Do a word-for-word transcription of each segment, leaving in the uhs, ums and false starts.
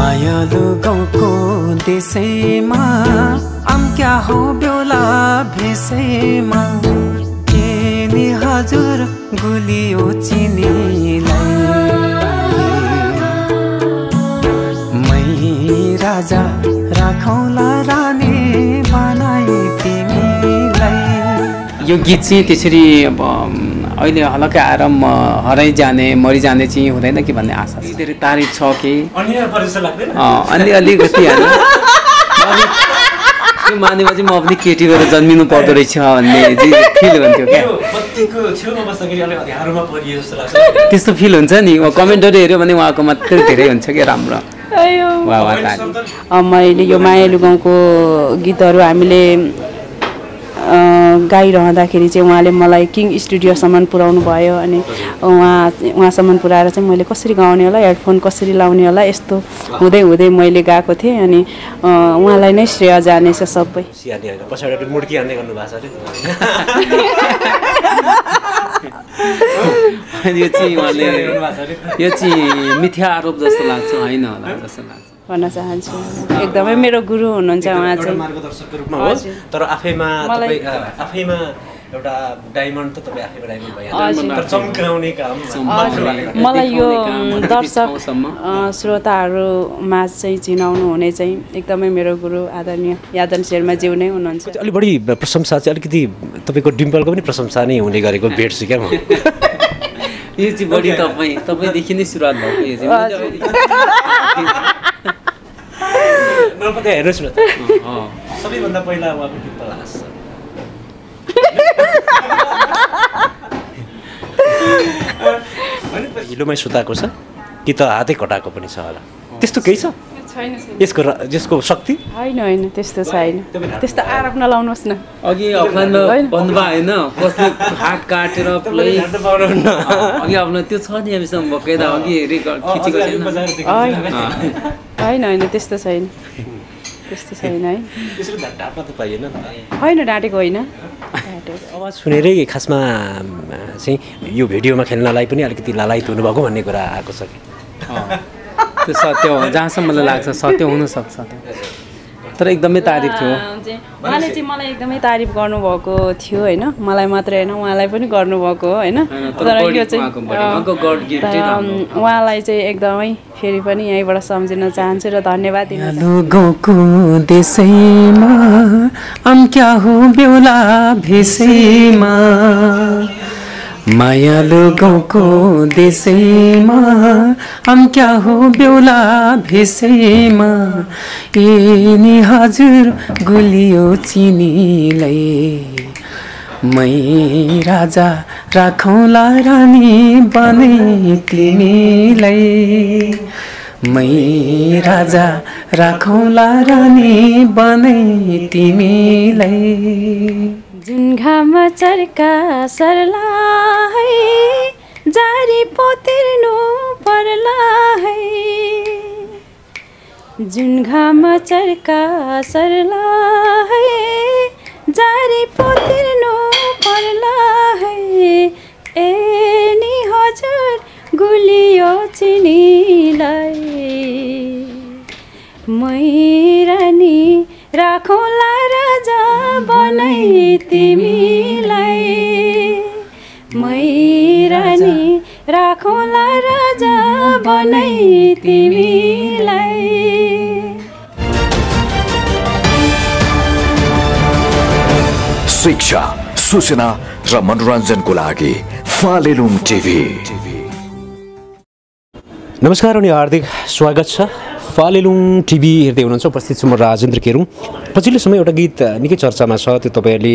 मायालु गाउँको देशैमा अम्क्या हो बेला भेषैमा के नि हजुर गुलियो चिनीलाई मै राजा राखौला रानी बनाई तिमीलाई। यो गीत चाहिँ त्यसरी अब अहिले हलका आएर म हराइ जाने मरिजाने चाहिँ हुँदैन कि भन्ने आशा छ। धेरै तारिफ छ कि अलि अलिकति त्यो मानेमा चाहिँ म आफ्नो केटी भएर जन्मिनु पर्दो रहेछ भन्ने फिल हुन्थ्यो क्या। त्यस्तो फिल हुन्छ नि। कमेन्टहरू हेऱ्यो भने उहाँको मात्रै धेरै हुन्छ क्या राम्रो। मैले यो मायालु गाउँको गीतहरू हामीले गाइरहँदाखेरि चाहिँ उहाँले मलाई किङ स्टुडियोसम्म पुर्याउनु भयो। अनि उहाँ उहाँसम्म पुऱ्याएर चाहिँ मैले कसरी गाउने होला, हेडफोन कसरी लाउने होला, यस्तो हुँदै हुँदै मैले गाएको थिएँ। अनि उहाँलाई नै श्रेय जानेछ सबै। यो चाहिँ यो चाहिँ मिथ्या आरोप जस्तो लाग्छ होइन होला जस्तो लाग्छ भन्न चाहन्छु। एकदमै मेरो गुरु हुनुहुन्छ उहाँ चाहिँ। दर्शकको रूपमा हो तर आफैमा तपाई आफैमा एउटा डायमन्ड त तपाई आफैमा डायमन्ड भइहाल्यो तर चमकाउने काम मलाई यो दर्शक श्रोताहरुमा चाहिँ चिनाउनु हुने चाहिँ एकदमै मेरो गुरु आदरणीय यादन शेर्मा ज्यू नै हुनुहुन्छ। अलि बढी प्रशंसा चाहिँ अलिकति तपाईको डिम्पलको पनि प्रशंसा नै हुने गरेको भेट्छु के म। यो चाहिँ बढी तपाई तपाईदेखि नै सुरुवात भएको यो चाहिँ नपका हेर्नुस् न त। अ सबैभन्दा पहिला उहाँको गीत लाग्छ। अनि हिलोमै सुताको छ कि त हातै कटाको पनि छ होला। त्यस्तो केही छ? छैन छैन। यसको जसको शक्ति? हैन हैन त्यस्तो छैन। त्यस्तो आरोप नलाउनुस् न। अघि अफानमा बन्दबा हैन कसले हात काटेर प्ले गर्न पाउनुहुन्न। अघि आफ्नो त्यो छ नि हामीसँग बकेदा अघि हेरि खिचेको छैन। होइन होइन त्यस्तो छैन त्यस्तो छैन है। त्यसरी ढाट्न त पाइएन होइन ढाँटेको होइन। आवाज सुनेरै खासमा चाहिँ यो भिडियोमा खेल्नलाई पनि अलिकति लालायित हुनुभएको भन्ने कुरा आएको छ कि त्यो सत्य हो। जहाँसम्म मलाई लाग्छ सत्य हुनसक्छ तर एकदमै तारिफ थियो। उहाँले चाहिँ मलाई एकदमै तारिफ गर्नुभएको थियो होइन मलाई मात्र होइन उहाँलाई पनि गर्नुभएको हो होइन। तर यो चाहिँ उहाँलाई चाहिँ एकदमै फेरि पनि यहीँबाट सम्झिन चाहन्छु र धन्यवाद दिन चाहन्छु। मायालु गाउँको देशैमा अम्क्या हो बेहुला भेषैमा ए नि हजुर गुलियो चिनीलाई मै राजा राखौँला रानी बनाई तिमीलाई मै राजा राखौँला रानी बनाई तिमीलाई। जुन घाम चर्का सर्ला है जारी पोतिर्नु पर्ला है जुन घाम चर्का सर्ला है जारी पोतिर्नु पर्ला है ए नि हजुर गुलियो चिनीलाई मै रानी राखौँला राजा बनाई तिमीलाई मै रानी राखौँला राजा बनाई तिमीलाई। शिक्षा सूचना र मनोरञ्जनको लागि फालेलुङ टिभी। नमस्कार अनि हार्दिक स्वागत छ फालेलुङ टिभी हेर्दै हुनुहुन्छ। उपस्थित छु म राजेन्द्र केरुङ। पछिल्लो समय एउटा गीत निकै चर्चामा छ त्यो तपाईँहरूले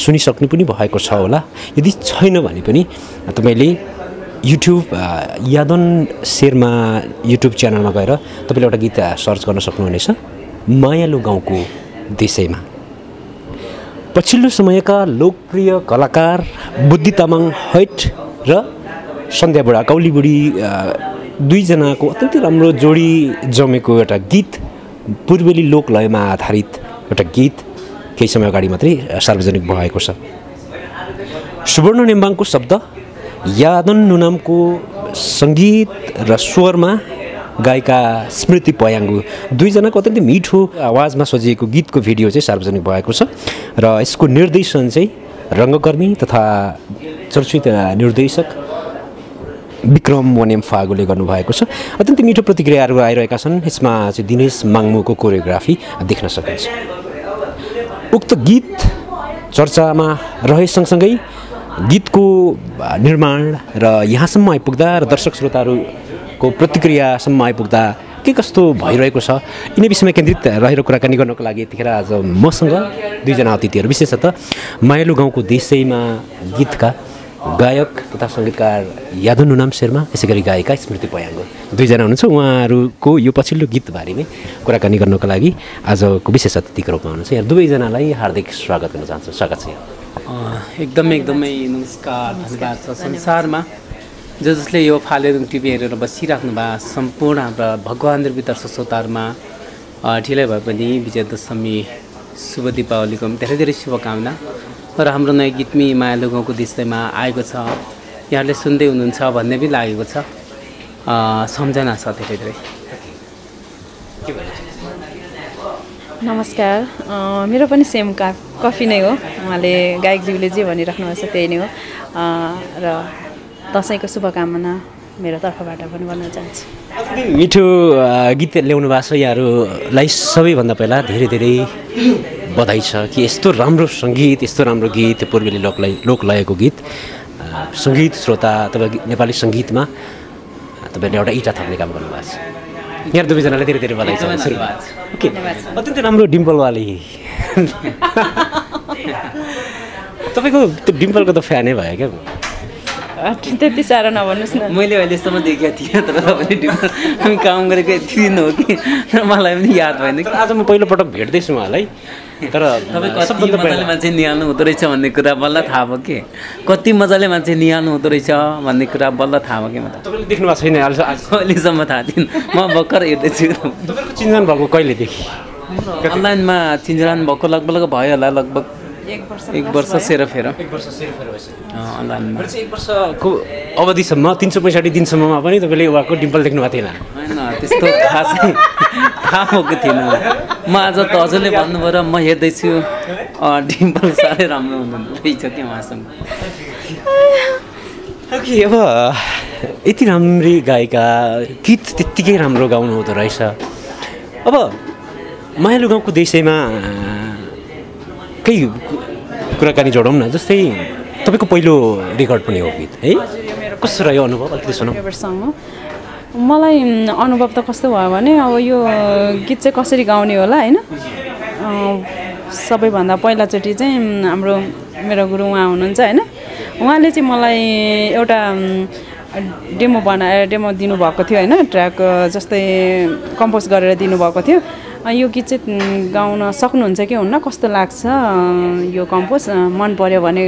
सुनिसक्नु पनि भएको छ होला। यदि छैन भने पनि तपाईँले युट्युब यादन शेर्मा युट्युब च्यानलमा गएर तपाईँले एउटा गीत सर्च गर्न सक्नुहुनेछ मायालु गाउँको देशैमा। पछिल्लो समयका लोकप्रिय कलाकार बुद्धि तामाङ हैट र सन्ध्या बुढा काउली बुढी दुईजनाको अत्यन्तै राम्रो जोडी जमेको एउटा गीत पूर्वेली लोकलयमा आधारित एउटा गीत केही समय अगाडि मात्रै सार्वजनिक भएको छ। सुवर्ण नेम्बाङको शब्द यादन नुनामको सङ्गीत र स्वरमा गायिका स्मृति पयांगु दुईजनाको अत्यन्तै मिठो आवाजमा सजिएको गीतको भिडियो चाहिँ सार्वजनिक भएको छ र यसको निर्देशन चाहिँ रंगकर्मी तथा चर्चित निर्देशक विक्रम वनेम फागुले गर्नु भएको छ अत्यन्तै मिठो प्रतिक्रियाहरू आइरहेका छन् यसमा चाहिँ दिनेश माङमुको कोरियोग्राफी देख्न सकिन्छ उक्त गीत चर्चामा रहे सँगसँगै गीतको निर्माण र यहाँसम्म आइपुग्दा र दर्शक श्रोताहरुको प्रतिक्रियासम्म आइपुग्दा के कस्तो भइरहेको छ यिनै विषयमा केन्द्रित रहेर कुराकानी गर्नको लागि यतिखेर आज मसँग दुई जना अतिथिहरु विशेषतः मायालु गाउँको देशैमा गीतका गायक तथा संगीतकार यादन शेर्मा यसैगरी गायिका स्मृति पयांगु दुई जना हुनुहुन्छ उहाँहरुको यो पछिल्लो गीत बारेमा कुराकानी गर्नको लागि आजको विशेष अतिथिको रूपमा हुनुहुन्छ यहाँ दुवै जनालाई हार्दिक स्वागत गर्न चाहन्छु स्वागत छ एकदमै एकदमै नमस्कार धन्यवाद छ संसारमा जो जसले यो फालेलुङ टिभी हेरेर बसिराख्नु भएको सम्पूर्ण हाम्रो भगवान दर्शक श्रोताहरुमा ढिलै भए पनि विजय दशमी शुभ दीपावलीको धेरै धेरै शुभकामना र हाम्रो नयाँ गीतमी मायालु गाउँको देशैमा आएको छ यहाँले सुन्दै हुनुहुन्छ भन्ने पनि लागेको छ सम्झना छ धेरै धेरै नमस्कार मेरो पनि सेम कफी नै हो उहाँले गायकज्यूले जे भनिराख्नु भएको छ त्यही नै हो र दशैंको शुभकामना मेरो तर्फबाट पनि भन्न चाहन्छु मिठो गीत ल्याउनु भएको छ यहाँहरुलाई सबैभन्दा पहिला धेरै धेरै बधाई छ कि यस्तो राम्रो संगीत यस्तो राम्रो गीत पूर्वेली लोकलय लोकलयको गीत संगीत श्रोता अथवा नेपाली संगीतमा तपाईले एउटा इटा थप्ने काम गर्नु भएको छ यहाँ दुवैजनालाई धेरै धेरै बधाई छ धन्यवाद ओके अत्यन्तै राम्रो डिम्पल वाली तपाईको त्यो डिम्पलको त फ्यानै भयो के त्यति साह्रो नभन्नुस् न मैले अहिलेसम्म देखेको थिएँ तर तपाईँले डिम्पल हामी काम गरेको यति दिन हो कि मलाई पनि याद भएन कि आज म पहिलोपटक भेट्दैछु उहाँलाई तर तपाईँ कति मजाले मान्छे निहाल्नु हुँदो रहेछ भन्ने कुरा बल्ल थाहा भयो कि कति मजाले मान्छे निहाल्नु हुँदो रहेछ भन्ने कुरा बल्ल थाहा भयो कि म तपाईँले देख्नु भएको छैन अहिलेसम्म थाहा थिएन म भर्खर हेर्दैछु तपाईँको चिन्जान भएको कहिलेदेखि अनलाइनमा चिन्जान भएको लगभग भयो होला लगभग एक वर्ष सेरोफेरो एक वर्ष सेरोफेरो भएछ एक वर्षको अवधिसम्म तिन सौ पैँसठी दिनसम्ममा पनि तपाईँले उहाँको डिम्पल देख्नु भएको थिएन होइन त्यस्तो खासै थाहा भएको थिएन म आज त हजुरले भन्नुभयो र म हेर्दैछु डिम्पल साह्रै राम्रो हुँदैन रहेछ कि उहाँसँग ओके अब यति राम्री गायिका गीत त्यत्तिकै राम्रो गाउनु हुँदो रहेछ अब मायालु गाउँको देशैमा केही कुराकानी जोडौँ न जस्तै तपाईको पहिलो रेकर्ड पनि हो गीत है कस्तो रह्यो अनुभव अलिकति सुनौ मलाई अनुभव त कस्तो भयो भने अब यो गीत चाहिँ कसरी गाउने होला हैन सबैभन्दा पहिलाचोटी चाहिँ हाम्रो मेरो गुरु उहाँ हुनुहुन्छ हैन उहाँले चाहिँ मलाई एउटा डेमो बनाएर डेमो दिनुभएको थियो हैन ट्र्याक जस्तै कम्पोज गरेर दिनुभएको थियो यो गीत चाहिँ गाउन सक्नुहुन्छ कि हुन्न कस्तो लाग्छ यो कम्पोज मन पर्यो भने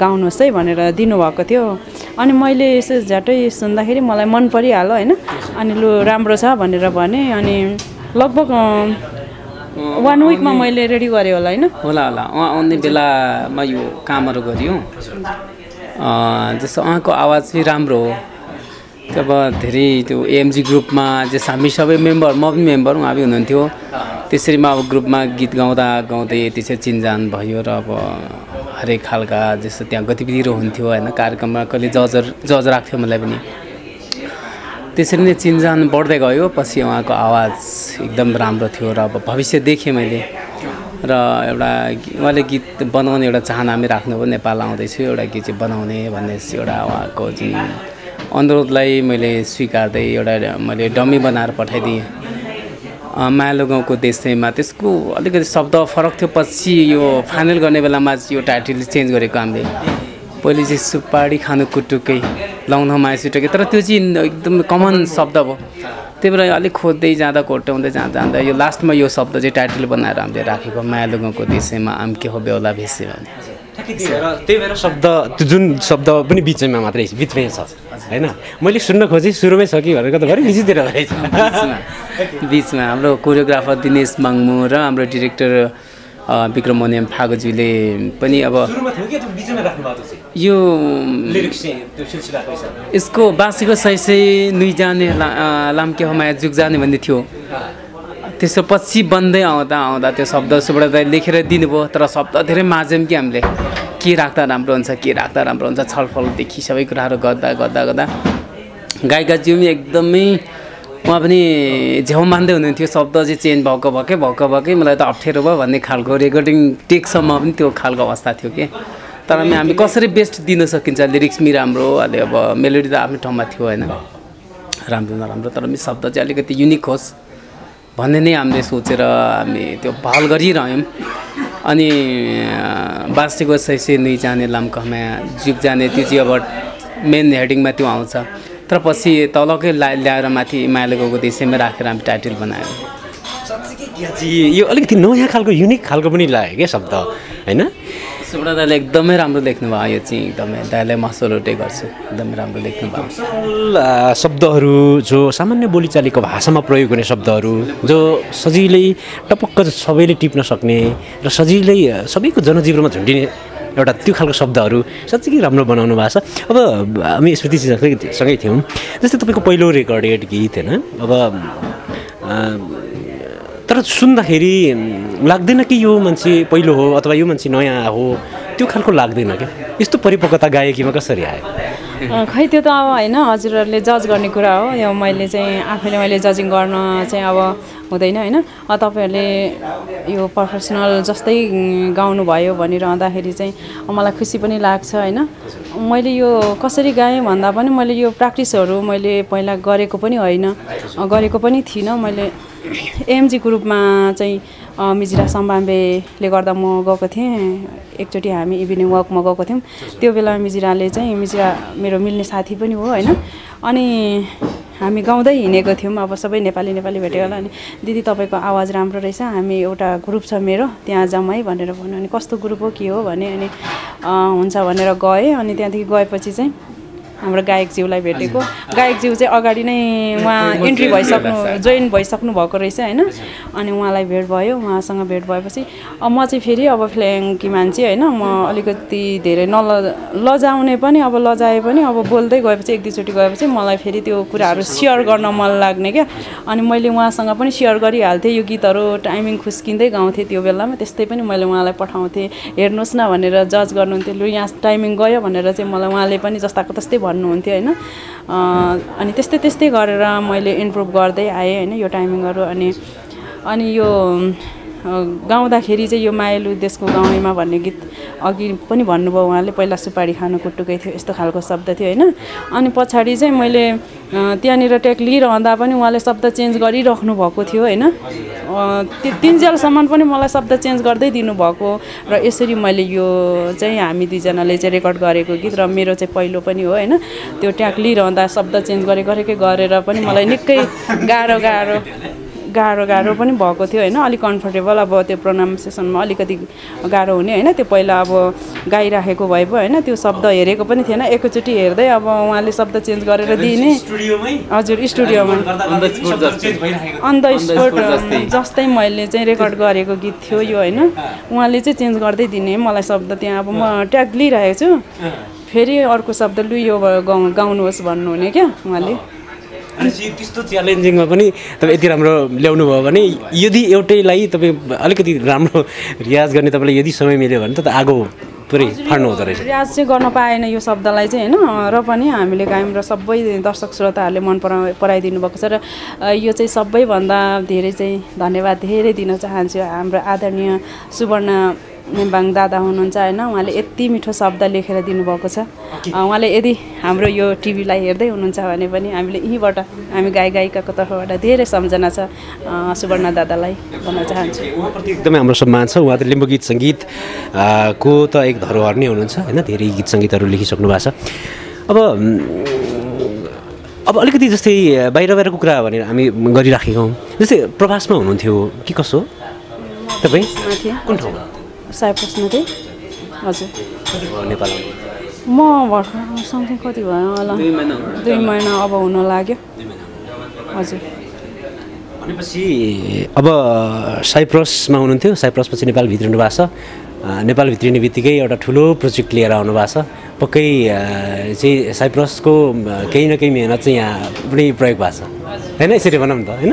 गाउनुहोस् है भनेर दिनुभएको थियो अनि मैले यसो झट्टै सुन्दाखेरि मलाई मन परिहाल्यो हैन अनि लु राम्रो छ भनेर भने अनि लगभग वान विकमा मैले रेडी गरेँ होला हैन होला होला उहाँ आउने बेलामा यो कामहरु गरियो जस्तो उहाँको आवाज चाहिँ राम्रो हो तब धेरै त्यो एएमजी ग्रुपमा जस हामी सबै मेम्बर म पनि मेम्बर उहाँ पनि हुनुहुन्थ्यो त्यसरी म अब ग्रुपमा गीत गाउँदा गाउँदै त्यसरी चिन्जान भयो र अब हरेक खालका जस्तो त्यहाँ गतिविधिहरू हुन्थ्यो होइन कार्यक्रममा कहिले जजर जज राख्थ्यो मलाई पनि त्यसरी नै चिन्जान बढ्दै गयो पछि उहाँको आवाज एकदम राम्रो थियो र अब भविष्य देखेँ मैले र एउटा उहाँले गीत बनाउने एउटा चाहना हामी राख्नुभयो नेपाल आउँदैछु एउटा गीत चाहिँ बनाउने भन्ने एउटा उहाँको जुन अनुरोधलाई मैले स्वीकार्दै एउटा मैले डमी बनाएर पठाइदिएँ मायालु गाउँको देशैमा त्यसको अलिकति शब्द फरक थियो पछि यो फाइनल गर्ने बेलामा यो टाइटल चेन्ज गरेको हामीले पहिले चाहिँ सुपारी खानु कुटुकै लाउन मासु टुकै तर त्यो चाहिँ एकदम कमन शब्द भयो त्यही भएर अलिक खोज्दै जाँदा घोट्याउँदै जाँदा जाँदा यो लास्टमा यो शब्द चाहिँ टाइटल बनाएर हामीले राखेको मायालु गाउँको देशैमा आम के हो बेहुला भेसे भने त्यही भएर शब्द त्यो जुन शब्द पनि बिचमा मात्रै बिचमै छ हैन मैले सुन्न खोजेँ सुरुमै छ कि भनेको त भरे बिचतिर रहेछ बिचमा हाम्रो कोरियोग्राफर दिनेश माङमु र हाम्रो डिरेक्टर विक्रम वनेम फागुज्यूले पनि अब यो लिरिक्स त्यो सिलसिलाको हिसाबमा यसको बासीको सही सही नुइ जाने लामके हमाया जुग जाने भन्ने थियो त्यसपछि बन्दै आउँदा आउँदा त्यो शब्द सुबाट लेखेर दिनुभयो तर शब्द धेरै माजम के हामीले के राख्दा राम्रो हुन्छ के राख्दा राम्रो हुन्छ छलफल देखि सबै कुराहरु गर्दा गर्दा गर्दा गायिका ज्यूमी एकदमै उहाँ पनि झ्याउ मान्दै हुनुहुन्थ्यो शब्द चाहिँ चेन्ज भएको भके भएको भके मलाई त अप्ठ्यारो भयो भन्ने खालको रेकर्डिङ टेक सम्म पनि त्यो खालको अवस्था थियो के तर हामी कसरी बेस्ट दिन सकिन्छ लिरिक्स मि राम्रो अनि अब मेलोडी त आफ्नो ठाउँमा थियो हैन राम्रो नराम्रो तर मि शब्द चाहिँ अलिकति युनिक होस् भन्ने नै हामीले सोचेर हामी त्यो पहल गरिरह्यौं अनि बास्तीको सैसे नै जाने लामकमा जुग जाने त्यो चाहिँ अब मेन हेडिङमा त्यो आउँछ तर पछि तलकै ल्याएर माथि मायालु गौको देशैमा राखेर हामी टाइटल बनायौं साँच्चै यो अलिकति नयाँ खालको युनिक खालको पनि लाग्यो के शब्द हैन सुब्रत दाइले एकदमै राम्रो लेख्नु भयो यो चाहिँ एकदमै दाइलाई म सल्युट गर्छु एकदमै राम्रो लेख्नु भयो शब्दहरू जो सामान्य बोलीचालीको भाषामा प्रयोग हुने शब्दहरू जो सजिलै टपक्क सबैले टिप्न सक्ने र सजिलै सबैको जनजीवनमा झुन्डिने एउटा त्यो खालको शब्दहरू साँच्चै राम्रो बनाउनु भएको छ अब हामी स्मृति सँगै थियौँ जस्तै तपाईको पहिलो रेकर्डेड गीत हैन अब तर सुन्दाखेरि लाग्दैन कि यो मान्छे पहिलो हो अथवा यो मान्छे नयाँ हो त्यो खालको लाग्दैन के यस्तो परिपक्वता गायकीमा कसरी आयो खै त्यो त अब हैन हजुरहरुले जज गर्ने कुरा हो यो मैले चाहिँ आफैले मैले जजिङ गर्न चाहिँ अब हुँदैन हैन तपाईहरुले यो प्रोफेसनल जस्तै गाउनु भयो भनिरहँदाखेरि चाहिँ मलाई खुसी पनि लाग्छ हैन मैले यो कसरी गाएँ भन्दा पनि मैले यो प्र्याक्टिसहरु मैले पहिला गरेको पनि हैन गरेको पनि थिन मैले एमजी ग्रुपमा चाहिँ मिजिरा सम्बाम्बेले गर्दा म गएको थिएँ एकचोटी हामी इभिनिङ वकमा गएको थियौँ त्यो बेला मिजिराले चाहिँ मिजिरा मेरो मिल्ने साथी पनि हो हैन अनि हामी गाउँदै हिनेको थियौँ अब सबै नेपाली नेपाली भेट्यो होला अनि दिदी तपाईको आवाज राम्रो रहेछ हामी एउटा ग्रुप छ मेरो त्यहाँ जाउँ है भनेर भन्यो अनि कस्तो ग्रुप हो के हो भने अनि हुन्छ भनेर गए अनि त्यहाँदेखि गएपछि चाहिँ हाम्रो गायकज्यूलाई भेटेको गायकज्यू चाहिँ अगाडि नै उहाँ इन्ट्री भइसक्नु जोइन भइसक्नु भएको रहेछ हैन अनि उहाँलाई भेट भयो उहाँसँग भेट भएपछि अब म चाहिँ फेरि अब फ्ल्याङ्की मान्छे हैन म अलिकति धेरै न लजाउने पनि अब लजाए पनि अब बोल्दै गएपछि एक दुईचोटी गएपछि मलाई फेरि त्यो कुराहरु शेयर गर्न मन लाग्ने के अनि मैले उहाँसँग पनि शेयर गरिहाल्थे यो गीतहरु टाइमिङ खुस्किँदै गाउँथे त्यो बेलामा त्यस्तै पनि मैले उहाँलाई पठाउँथे हेर्नुस् न भनेर जज गर्नुहुन्थ्यो लु यहाँ टाइमिङ गयो भनेर चाहिँ मलाई उहाँले पनि जस्ताको त्यस्तै भन्नुहुन्थ्यो हैन अनि त्यस्तै त्यस्तै गरेर मैले इम्प्रुभ गर्दै आए हैन यो टाइमिङहरु अनि अनि यो गाउँदाखेरि चाहिँ यो मायालु देशको गाउँमा भन्ने गीत अघि पनि भन्नुभयो उहाँले पहिला सुपारी खानु कुटुकै थियो यस्तो खालको शब्द थियो हैन अनि पछाडी चाहिँ मैले त्यहाँनिर टेक लिइरहँदा पनि उहाँले शब्द चेन्ज गरिराख्नु भएको थियो हैन त्यो तिनजेलसम्म पनि मलाई शब्द चेन्ज गर्दै दिनुभएको र यसरी मैले यो चाहिँ हामी दुईजनाले चाहिँ रेकर्ड गरेको गीत र मेरो चाहिँ पहिलो पनि हो हैन त्यो ट्याक लिइरहँदा शब्द चेन्ज गरे गरेकै गरेर पनि मलाई निकै गाह्रो गाह्रो गाह्रो गाह्रो पनि भएको थियो हैन अलिक कम्फर्टेबल अब त्यो प्रोनाउन्सिएसनमा अलिकति गाह्रो हुने हैन त्यो पहिला अब गाइराखेको भए पो हैन त्यो शब्द हेरेको पनि थिएन एकैचोटी हेर्दै अब उहाँले शब्द चेन्ज गरेर दिने स्टुडियोमै हजुर स्टुडियोमा अन द स्पट जस्तै मैले चाहिँ रेकर्ड गरेको गीत थियो यो हैन उहाँले चाहिँ चेन्ज गर्दै दिने मलाई शब्द त्यहाँ अब म ट्याग लिइरहेको छु फेरि अर्को शब्द लु यो गाउँ गाउनुहोस् भन्नुहुने क्या उहाँले अनि त्यस्तो च्यालेन्जिङमा पनि तपाईँ यति राम्रो ल्याउनु भयो भने यदि एउटैलाई तपाईँ अलिकति राम्रो रियाज गर्ने तपाईँले यदि समय मिल्यो भने त आगो पुरै फाड्नु हुँदो रहेछ रियाज चाहिँ गर्न पाएन यो शब्दलाई चाहिँ हैन र पनि हामीले कायम र सबै दर्शक श्रोताहरूले मन पराउ पराइदिनु भएको छ र यो चाहिँ सबैभन्दा धेरै चाहिँ धन्यवाद धेरै दिन चाहन्छु हाम्रो आदरणीय सुवर्ण नेम्बाङ दादा हुनुहुन्छ हैन उहाँले यति मिठो शब्द लेखेर दिनुभएको छ उहाँले यदि हाम्रो यो टिभीलाई हेर्दै हुनुहुन्छ भने पनि हामीले यहीबाट हामी गाय गायिकाको तर्फबाट धेरै सम्झना छ सुवर्ण दादालाई भन्न चाहन्छु उहाँप्रति एकदमै हाम्रो सम्मान छ उहाँ त लिम्बू गीत संगीत को त एक धरोहर नै हुनुहुन्छ हैन धेरै गीत संगीतहरू लेखिसक्नु भएको छ अब अब अलिकति जस्तै बाहिर बाहिरको कुरा भनेर हामी गरिराखेको जस्तै प्रवासमा हुनुहुन्थ्यो कि कसो तपाईँ कुन ठाउँमा साइप्रसमा थिएँ हजुर म भर्खर सँगै कति भयो होला दुई महिना अब हुन लाग्यो हजुर भनेपछि अब साइप्रसमा हुनुहुन्थ्यो साइप्रसपछि नेपाल भित्रिनु भएको छ नेपाल भित्रिने बित्तिकै एउटा ठुलो प्रोजेक्ट लिएर आउनु भएको छ पक्कै चाहिँ साइप्रसको केही न केही मेहनत चाहिँ यहाँ पनि प्रयोग भएको छ हैन यसरी भनौँ त हैन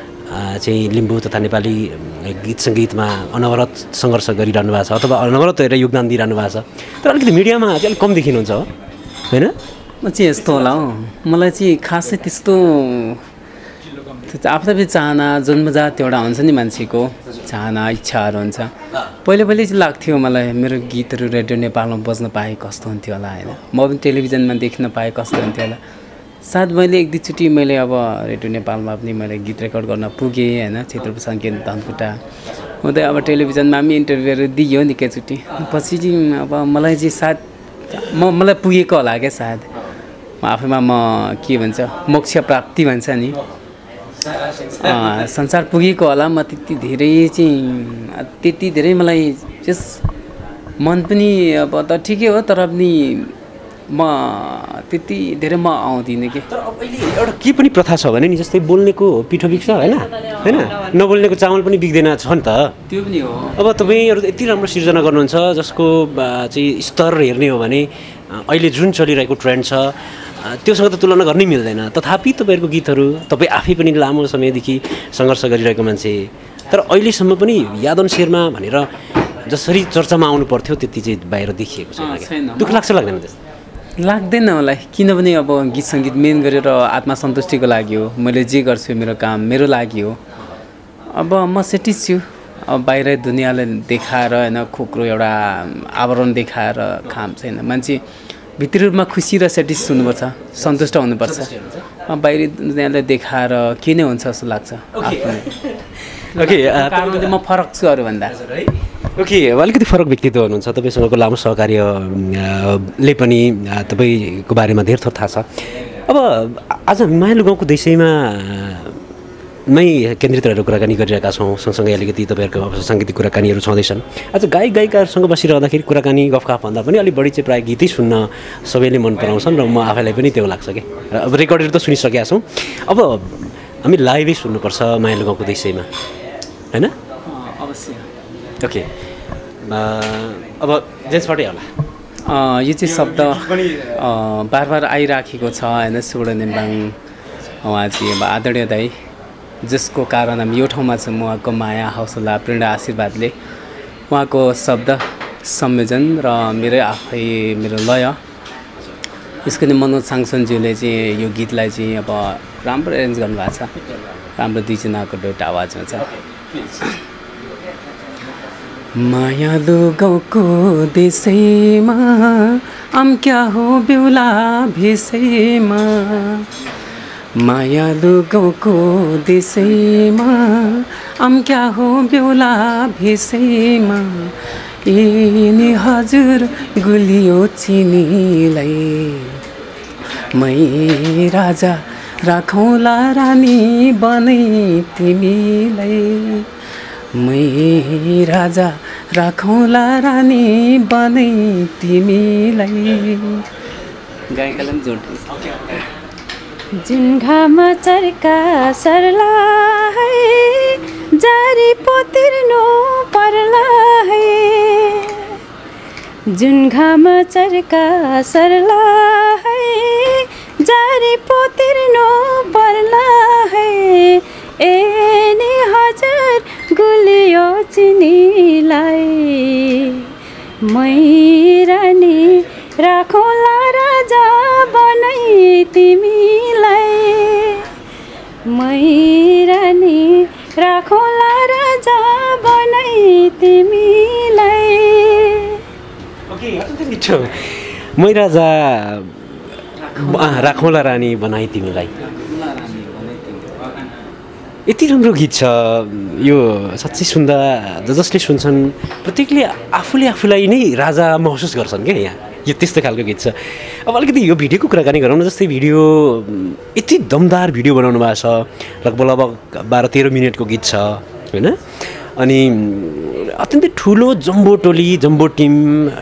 चाहिँ लिम्बू तथा नेपाली गीत संगीतमा अनवरत संघर्ष गरिरहनु भएको छ अथवा अनवरत एउटा योगदान दिइरहनु भएको छ तर अलिकति मिडियामा अलि कम देखिनुहुन्छ हो हैन म चाहिँ यस्तो होला मलाई चाहिँ खासै त्यस्तो आफै चाहना जन्मजात एउटा हुन्छ नि मान्छेको चाहना इच्छाहरु हुन्छ पहिले पहिले चाहिँ लाग्थ्यो मलाई मेरो गीतहरु रेडियो नेपालमा बज्न पाए कस्तो हुन्थ्यो होला हैन म पनि टेलिभिजनमा देख्न पाए कस्तो हुन्थ्यो होला सायद मैले एक दुईचोटी मैले अब रेडियो नेपालमा पनि मैले गीत रेकर्ड गर्न पुगे हैन क्षेत्रप्रसाद केन्द्र धनकुटा हुँदै अब टेलिभिजनमा पनि इन्टरभ्युहरु दियो नि केचोटी पछि चाहिँ अब मलाई चाहिँ सायद म मलाई पुगेको होला के सायद म आफैमा म के भन्छ मोक्ष प्राप्ति भन्छ नि संसार पुगेको होला म त्यति धेरै चाहिँ त्यति धेरै मलाई जस मन पनि अब त ठिकै हो तर पनि म त्यति धेरै म आउँदिन के तर अहिले एउटा के पनि प्रथा छ भने नि जस्तै बोल्नेको पिठो बिक्छ हैन हैन नबोल्नेको चामल पनि बिक्दैन छ नि त त्यो पनि हो अब तपाईहरु यति राम्रो सिर्जना गर्नुहुन्छ जसको चाहिँ स्तर हेर्ने हो भने अहिले जुन चलिरहेको ट्रेन्ड छ त्यससँग त तुलना गर्नै मिल्दैन तथापि तपाईहरुको गीतहरु तपाई आफै पनि लामो समयदेखि संघर्ष गरिरहेको मान्छे तर अहिलेसम्म पनि यादन शेरमा भनेर जसरी चर्चामा आउनु पर्थ्यो त्यति चाहिँ बाहिर देखिएको छैन दुख लाग्छ लाग्दैन लाग्दैन मलाई किनभने अब गीत संगीत मेन गरेर आत्मसन्तुष्टिको लागि हो मैले जे गर्छु मेरो काम मेरो लागि हो अब म सेटिस छु अब बाहिर दुनियाँले देखाएर हैन खोक्रो एउटा आवरण देखाएर काम छैन मान्छे भित्री रूपमा खुसी र सेटिस हुनुपर्छ सन्तुष्ट हुनुपर्छ बाहिरी दुनियाँले देखाएर के नै हुन्छ जस्तो लाग्छ ओके कारणले म फरक छु अरु भन्दा ओके अलिकति फरक व्यक्तित्व हुनुहुन्छ तपाईसँगको लामो सहकार्यले पनि तपाईको बारेमा धेरै थोर थाहा छ अब आज मायालु गाउँको देशैमा मै केन्द्रित रहेर कुराकानी गरिरहेका छौँ सँगसँगै अलिकति तपाईँहरूको साङ्गीतिक कुराकानीहरू छँदैछन् आज गायक गायिकाहरूसँग बसिरहँदाखेरि कुराकानी गफगाफ भन्दा पनि अलिक बढी चाहिँ प्रायः गीतै सुन्न सबैले मन पराउँछन् र म आफैलाई पनि त्यो लाग्छ कि अब रेकर्डहरू त सुनिसकेका छौँ अब हामी लाइभै सुन्नुपर्छ मायालु गाउँको देशैमा हैन अवश्य ओके अब जेन्सबाटै होला यो चाहिँ शब्द बार बार आइराखेको छ हैन सुवर्ण नेम्बाङ उहाँ चाहिँ अब आदरणीय दाइ जिसको कारण हामी यो ठाउँमा छौँ उहाँको माया हौसला प्रेरणा आशीर्वादले उहाँको शब्द संयोजन र मेरै आफै मेरो लय यसको नि मनोज साङसनज्यूले चाहिँ यो गीतलाई चाहिँ अब राम्रो एरेन्ज गर्नुभएको छ राम्रो दुईजनाको एउटा आवाजमा छ मायालु गाउँको देशैमा आम क्या हो बेहुला भेषैमा मायालु गाउँको देशैमा आम क्या हो बेहुला भेषैमा ए नि हजुर गुलियो चिनीलाई मै राजा राखौँला रानी बनै तिमीलाई मै राजा राखौँला रानी बनै तिमीलाई गायकलाई जोड्नु जिन्घामा चर्का सर्ला है जारी पोतिर्नु पर्ला है जिन्घामा चर्का सर्ला है जारी पोतिर्नु पर्ला है ए नि हजुर गुलियो चिनीलाई मै रानी राखौँला राजा बनै तिमीलाई मै रानी राखौँला राजा बनै तिमीलाई ओके मिठो मै राजा राखौँला रानी बनाई तिमीलाई यति राम्रो गीत छ यो साँच्चै सुन्दा जसले सुन्छन् प्रत्येकले आफूले आफूलाई नै राजा महसुस गर्छन् के यहाँ यो त्यस्तो खालको गीत छ। अब अलिकति यो भिडियोको कुराकानी गरौँ न। जस्तै भिडियो यति दमदार भिडियो बनाउनु भएको छ, लगभग लगभग बाह्र तेह्र मिनटको गीत छ होइन। अनि अत्यन्तै ठुलो जम्बो टोली, जम्बो टिम,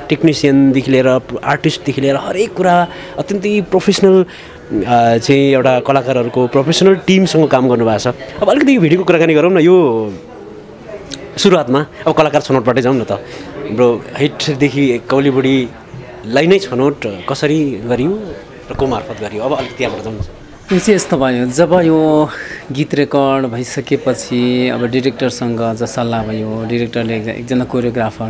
टेक्निसियनदेखि लिएर आर्टिस्टदेखि लिएर हरेक कुरा अत्यन्तै प्रोफेसनल चाहिँ एउटा कलाकारहरूको प्रोफेसनल टिमसँग काम गर्नुभएको छ। अब अलिकति यो भिडियोको कुराकानी गरौँ न। यो सुरुवातमा अब कलाकार छनौटबाटै जाउँ न त। हाम्रो हिटदेखि कौलीबुढीलाई नै छनौट कसरी गरियो र को मार्फत गरियो, अब अलिक त्यहाँबाट जाउँ। यो चाहिँ यस्तो भयो, जब यो गीत रेकर्ड भइसकेपछि अब डिरेक्टरसँग सल्लाह भयो। डिरेक्टरले एकजना कोरियोग्राफर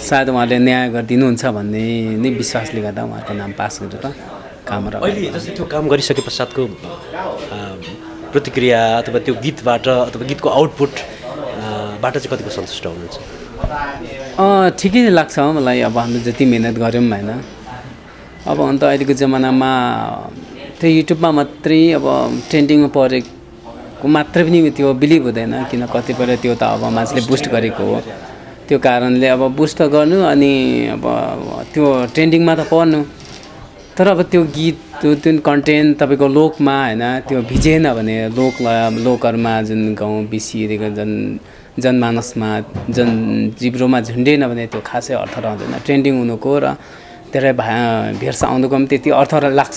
सायद उहाँहरूले न्याय गरिदिनुहुन्छ भन्ने नै विश्वासले गर्दा उहाँहरूको नाम पास गरेर कामहरू त्यो काम गरिसके पश्चातको प्रतिक्रिया अथवा त्यो गीतबाट अथवा गीतको आउटपुटबाट चाहिँ कतिको सन्तुष्ट हुनुहुन्छ? ठिकै लाग्छ मलाई। अब हामीले जति मिहिनेत गऱ्यौँ होइन, अब अन्त अहिलेको जमानामा त्यो युट्युबमा मात्रै अब ट्रेन्डिङमा परेको मात्रै पनि त्यो बिलिभ हुँदैन, किन कतिपय त्यो त अब मान्छेले बुस्ट गरेको हो। त्यो कारणले अब बुस्ट त गर्नु अनि अब त्यो ट्रेन्डिङमा त पर्नु, तर अब त्यो गीत त्यो जुन कन्टेन्ट तपाईँको लोकमा होइन त्यो भिजेन भने लोक लोकहरूमा जुन गाउँ बिसिएको जन जनमानसमा जन जिब्रोमा झुन्डेन भने त्यो खासै अर्थ रहँदैन। ट्रेन्डिङ हुनुको र धेरै भा भेर्सा आउनुको पनि त्यति अर्थ लाग्छ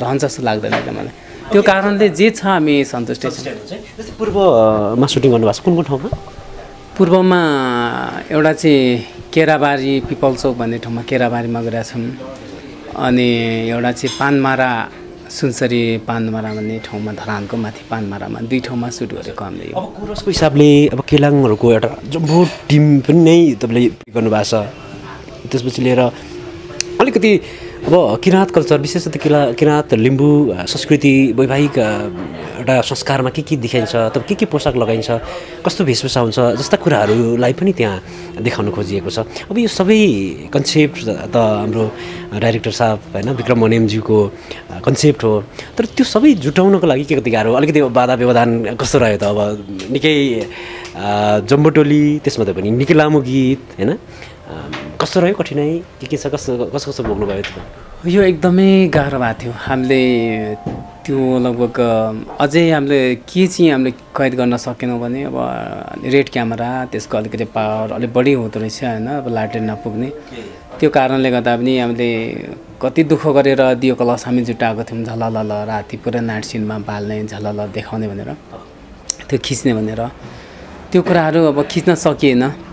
रहन्छ जस्तो लाग्दैन मलाई। त्यो कारणले जे छ हामी सन्तुष्ट छौँ। पूर्वमा सुटिङ गर्नुभएको छ कुन कुन ठाउँमा? पूर्वमा एउटा चाहिँ केराबारी पिपल चौक भन्ने ठाउँमा केराबारीमा गएका छौँ, अनि एउटा चाहिँ पानमारा सुनसरी पानमारा भन्ने ठाउँमा धरानको माथि पानमारामा दुई ठाउँमा सुट गरेको हामीले। अब कोरसको हिसाबले अब केलाङहरूको एउटा जम्बो टिम पनि नै तपाईँले गर्नुभएको छ। त्यसपछि लिएर अलिकति अब किराँत कल्चर, विशेष त किला किराँत लिम्बू संस्कृति वैवाहिक एउटा संस्कारमा के के देखाइन्छ, तब के के पोसाक लगाइन्छ, कस्तो भेषभूषा हुन्छ, जस्ता कुराहरूलाई पनि त्यहाँ देखाउन खोजिएको छ। अब यो सबै कन्सेप्ट त हाम्रो डाइरेक्टर साहब होइन विक्रम मनेमज्यूको कन्सेप्ट हो, तर त्यो सबै जुटाउनको लागि के कति गाह्रो, अलिकति बाधा व्यवधान कस्तो रह्यो त? अब निकै जम्बोटोली, त्यसमा त पनि निकै लामो गीत होइन, कस्तो रह्यो कठिनाइ के के छ, कस्तो कस्तो कस्तो भोग्नुभयो तपाईँ? यो एकदमै गाह्रो भएको थियो। हामीले त्यो लगभग अझै हामीले के चाहिँ हामीले कैद गर्न सकेनौँ भने अब रेड क्यामेरा त्यसको अलिकति पावर अलिक बढी हुँदो रहेछ होइन, अब लाइटले नपुग्ने। त्यो कारणले गर्दा पनि हामीले कति दुःख गरेर दियो कलस हामी जुटाएको थियौँ, झलल राति पुरा नाइट सिनमा बाल्ने झलल देखाउने भनेर, त्यो खिच्ने भनेर त्यो कुराहरू अब खिच्न सकिएन।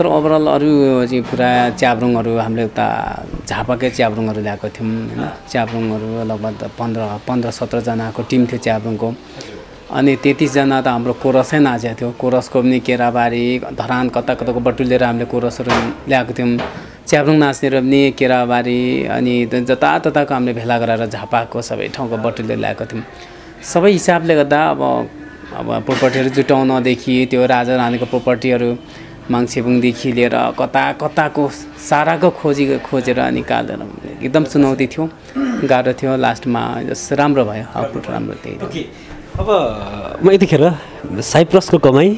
तर ओभरअल अरू चाहिँ पुरा च्याब्रुङहरू हामीले उता झापाकै च्याब्रुङहरू ल्याएको थियौँ होइन। च्याब्रुङहरू लगभग पन्ध्र पन्ध्र सत्रजनाको टिम थियो च्याब्रुङको, अनि तेत्तिसजना त हाम्रो कोरसै नाचेको थियो। कोरसको पनि केराबारी धरान कता कताको बटुलेर हामीले कोरसहरू ल्याएको थियौँ। च्याब्रुङ नाच्नेहरू पनि केराबारी अनि जतातताको हामीले भेला गराएर झापाको सबै ठाउँको बटुलेर ल्याएको थियौँ। सबै हिसाबले गर्दा अब अब प्रोपर्टीहरू जुटाउनदेखि त्यो राजा रानीको प्रोपर्टीहरू माङसेबुङदेखि लिएर कता कताको साराको खोजी खोजेर निकाल्दैन, एकदम चुनौती थियो, गाह्रो थियो। लास्टमा जस राम्रो भयो, आउटपुट राम्रो थियो। okay. अब म यतिखेर साइप्रसको कमाई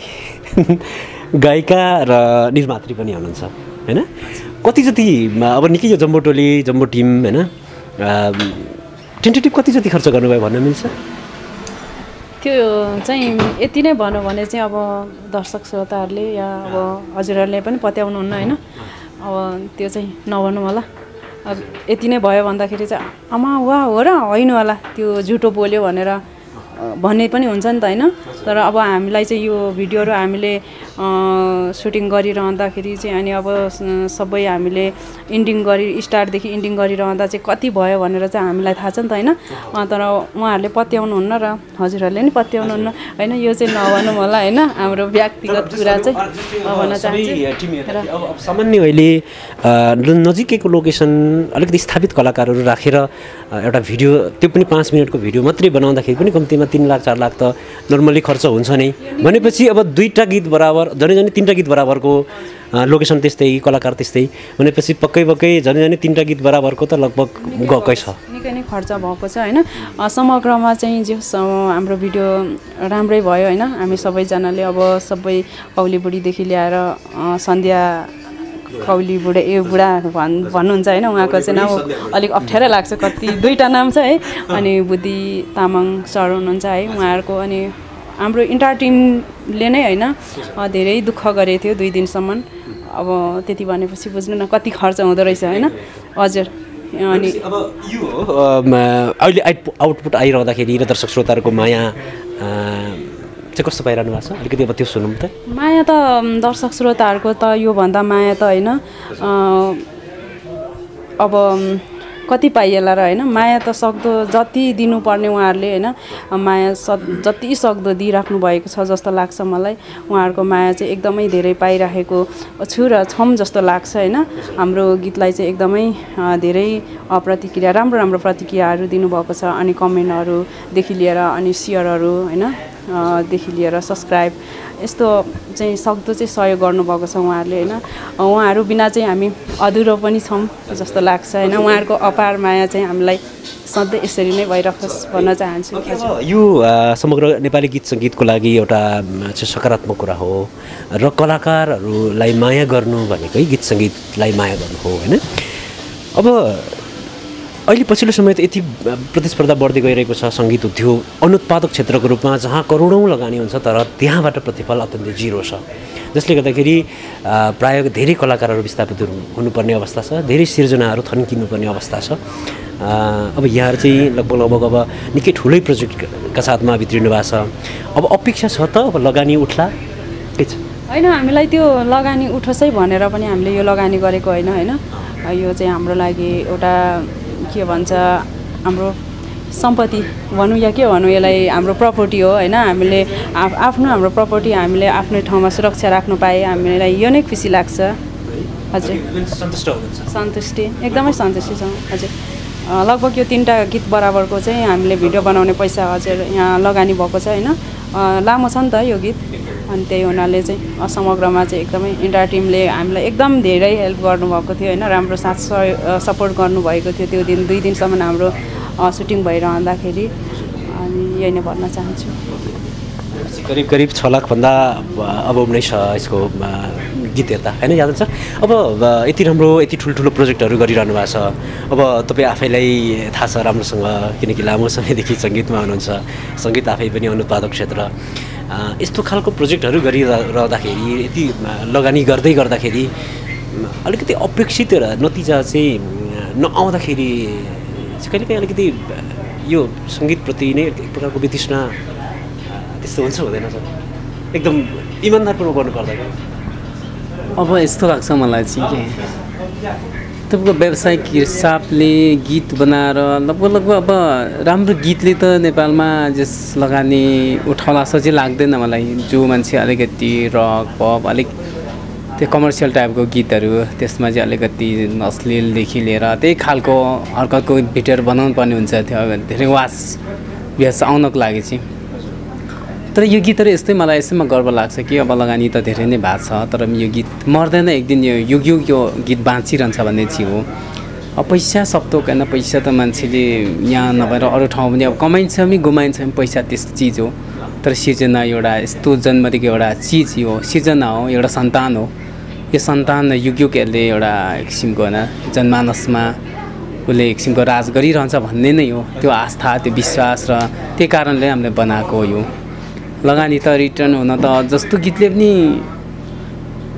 गायिका र निर्मात्री पनि हुनुहुन्छ होइन। कति जति अब निकै यो जम्बो टोली जम्बो टिम होइन टेन्टेटिभ कति जति खर्च गर्नुभयो भन्न मिल्छ? त्यो चाहिँ यति नै भनौँ भने चाहिँ अब दर्शक श्रोताहरूले या अब हजुरहरूले पनि पत्याउनुहुन्न होइन। अब त्यो चाहिँ नभनौँ होला, यति नै भयो भन्दाखेरि चाहिँ आमा वा हो र होइन होला, त्यो झुटो बोल्यो भनेर भन्ने पनि हुन्छ नि त होइन। तर अब हामीलाई चाहिँ यो भिडियोहरू हामीले सुटिङ गरिरहँदाखेरि चाहिँ अनि अब सबै हामीले एन्डिङ गरि स्टार्ट देखि एन्डिङ गरिरहँदा चाहिँ कति भयो भनेर चाहिँ हामीलाई थाहा छ नि त हैन तर उहाँहरुले पत्याउनु हुन्न र हजुरहरुले नि पत्याउनु हुन्न हैन यो चाहिँ नभन्नु होला हैन हाम्रो व्यक्तिगत कुरा चाहिँ भन्न चाहन्छु अब अब सामान्य अहिले नजिकैको लोकेशन अलिकति स्थापित कलाकारहरु राखेर एउटा भिडियो त्यो पनि पाँच मिनेटको भिडियो मात्रै बनाउँदाखेरि पनि कम्तिमा तीन लाख चार लाख त नर्मली खर्च हुन्छ नि भनेपछि अब दुईटा गीत बराबर जने जने तीनटा गीत बराबरको लोकेशन त्यस्तै कलाकार त्यस्तै भनेपछि पक्कै पक्कै जने जने तीनटा गीत बराबरको त लगभग गएकै छ निकै नै खर्च भएको छ हैन समग्रमा चाहिँ जे हाम्रो भिडियो राम्रै भयो हैन हामी सबै जनाले अब सबै कौलीबुढी देखि ल्याएर सन्ध्या कौली बुढा ए बुढा भन्नुहुन्छ हैन उहाँको चाहिँ नाम अलिक अप्ठ्यारो लाग्छ कति दुईटा नाम छ है अनि बुद्धि तामाङ सर हुनुहुन्छ है उहाँहरुको अनि हाम्रो इन्टर टिमले नै हैन धेरै दुःख गरे थियो दुई दिनसम्म अब त्यति भनेपछि बुझ्नु न कति खर्च हुँदो रहेछ हैन हजुर अनि अब यो अहिले आउटपुट आइरहँदाखेरि र दर्शक श्रोताहरुको माया चाहिँ कस्तो पाइरहनु भएको छ अलिकति अब त्यो सुनौँ त माया त दर्शक श्रोताहरुको त यो भन्दा माया त हैन अब कति पाइएला र हैन माया त सक्दो जति दिनुपर्ने उहाँहरुले हैन माया जति सक्दो दिइराख्नु भएको छ जस्तो लाग्छ मलाई उहाँहरुको माया चाहिँ एकदमै धेरै पाइराखेको छु र छम जस्तो लाग्छ हैन हाम्रो गीतलाई चाहिँ एकदमै धेरै प्रतिक्रिया राम्रो राम्रो प्रतिक्रियाहरु दिनुभएको छ अनि कमेन्टहरु देखि लिएर अनि शेयरहरु हैन देखि लिएर सब्स्क्राइब यस्तो चाहिँ सक्दो चाहिँ सहयोग गर्नुभएको छ उहाँहरुले हैन उहाँहरु बिना चाहिँ हामी अधुरो पनि छौं जस्तो लाग्छ हैन उहाँहरुको अपार माया चाहिँ हामीलाई सधैं यसरी नै भइरहोस् भन्न चाहन्छु यो समग्र नेपाली गीत संगीतको लागि एउटा सकारात्मक कुरा हो र कलाकारहरुलाई माया गर्नु भनेकै गीत संगीतलाई माया गर्नु हो हैन अब अहिले पछिल्लो समय त यति प्रतिस्पर्धा बढ्दै गइरहेको छ संगीत उद्योग अनुत्पादक क्षेत्रको रूपमा जहाँ करोडौं लगानी हुन्छ तर त्यहाँबाट प्रतिफल अत्यन्तै जिरो छ जसले गर्दाखेरि प्राय धेरै कलाकारहरू विस्थापित हुनुपर्ने अवस्था छ धेरै सिर्जनाहरू थन्किनुपर्ने अवस्था छ अब यहाँ चाहिँ लगभग लगभग अब निकै ठुलै प्रोजेक्टका साथमा भित्रिनु भएको छ अब अपेक्षा छ त अब लगानी उठ्ला के छ हैन हामीलाई त्यो लगानी उठोसै भनेर पनि हामीले यो लगानी गरेको हैन हैन यो चाहिँ हाम्रो लागि एउटा के भन्छ हाम्रो सम्पत्ति भनौं या के भनौं यसलाई हाम्रो प्रपर्टी हो हैन हामीले आफ्नो हाम्रो प्रपर्टी हामीले आफ्नो ठाउँमा सुरक्षा राख्नु पाए हामीलाई यो नै खुसी लाग्छ हजुर सन्तुष्ट हुनुहुन्छ सन्तुष्टि एकदमै सन्तुष्टि छौं हजुर लगभग यो तीनटा गीत बराबरको चाहिँ हामीले भिडियो बनाउने पैसा हजुर यहाँ लगानी भएको छ हैन लामो छ नि त यो गीत अनि त्यही हुनाले चाहिँ समग्रमा चाहिँ एकदमै इन्टर टिमले हामीलाई एकदम धेरै हेल्प गर्नुभएको थियो हैन राम्रो साथ सपोर्ट गर्नुभएको थियो त्यो दिन दुई दिनसम्म हाम्रो सुटिङ भइरहँदाखेरि अनि यही नै भन्न चाहन्छु करिब करिब छ लाख भन्दा अब नै छ यसको गीत हेर्दा हैन याद छ अब यति राम्रो यति ठुल्ठुलो प्रोजेक्टहरु गरिरहनु भएको छ अब तपाई आफैलाई थाहा छ राम्रोसँग किनकि लामो समयदेखि संगीतमा हुनुहुन्छ संगीत आफै पनि अनुत्पादक क्षेत्र यस्तो खालको प्रोजेक्टहरु गरिरहँदाखेरि यति लगानी गर्दै गर्दाखेरि अलिकति अपेक्षित नतिजा चाहिँ नआउँदाखेरि कहिलेकाहीँ अलिकति यो संगीतप्रति नै एक प्रकारको वितृष्णा त्यस्तो हुन्छ हुँदैन सर एकदम इमानदारपूर्वक गर्नुपर्दा अब यस्तो लाग्छ मलाई चाहिँ के तपाईँको व्यावसायिक हिसाबले गीत बनाएर लगभग लगभग अब राम्रो गीतले त नेपालमा जस लगानी उठाउला सजिलो लाग्दैन मलाई जो मान्छे अलिकति रक पप अलिक त्यो कमर्सियल टाइपको गीतहरू त्यसमा चाहिँ अलिकति अश्लीलदेखि लिएर त्यही खालको हर्कतको भिडियोर बनाउनु पर्ने हुन्छ त्यो धेरै वास व्यास आउनको लागि चाहिँ तर यो गीतहरु यस्तै मलाई यसैमा गर्व लाग्छ कि अब लगानी त धेरै नै भएको छ तर यो गीत मर्दैन एक दिन यो युगयुग यो गीत बाँचिरहन्छ भन्ने चाहिँ हो अब पैसा सबथोक हैन पैसा त मान्छेले यहाँ नभएर अरू ठाउँ पनि अब कमाइन्छ पनि गुमाइन्छ पनि पैसा त्यस्तो चिज हो तर सिर्जना एउटा यस्तो जन्मदेखि एउटा चिज हो सिर्जना हो एउटा सन्तान हो यो सन्तान युगयुगहरूले एउटा किसिमको हैन जनमानसमा उसले एक किसिमको राज गरिरहन्छ भन्ने नै हो त्यो आस्था त्यो विश्वास र त्यही कारणले हामीले बनाएको हो यो लगानी त रिटर्न हुन त जस्तो गीतले पनि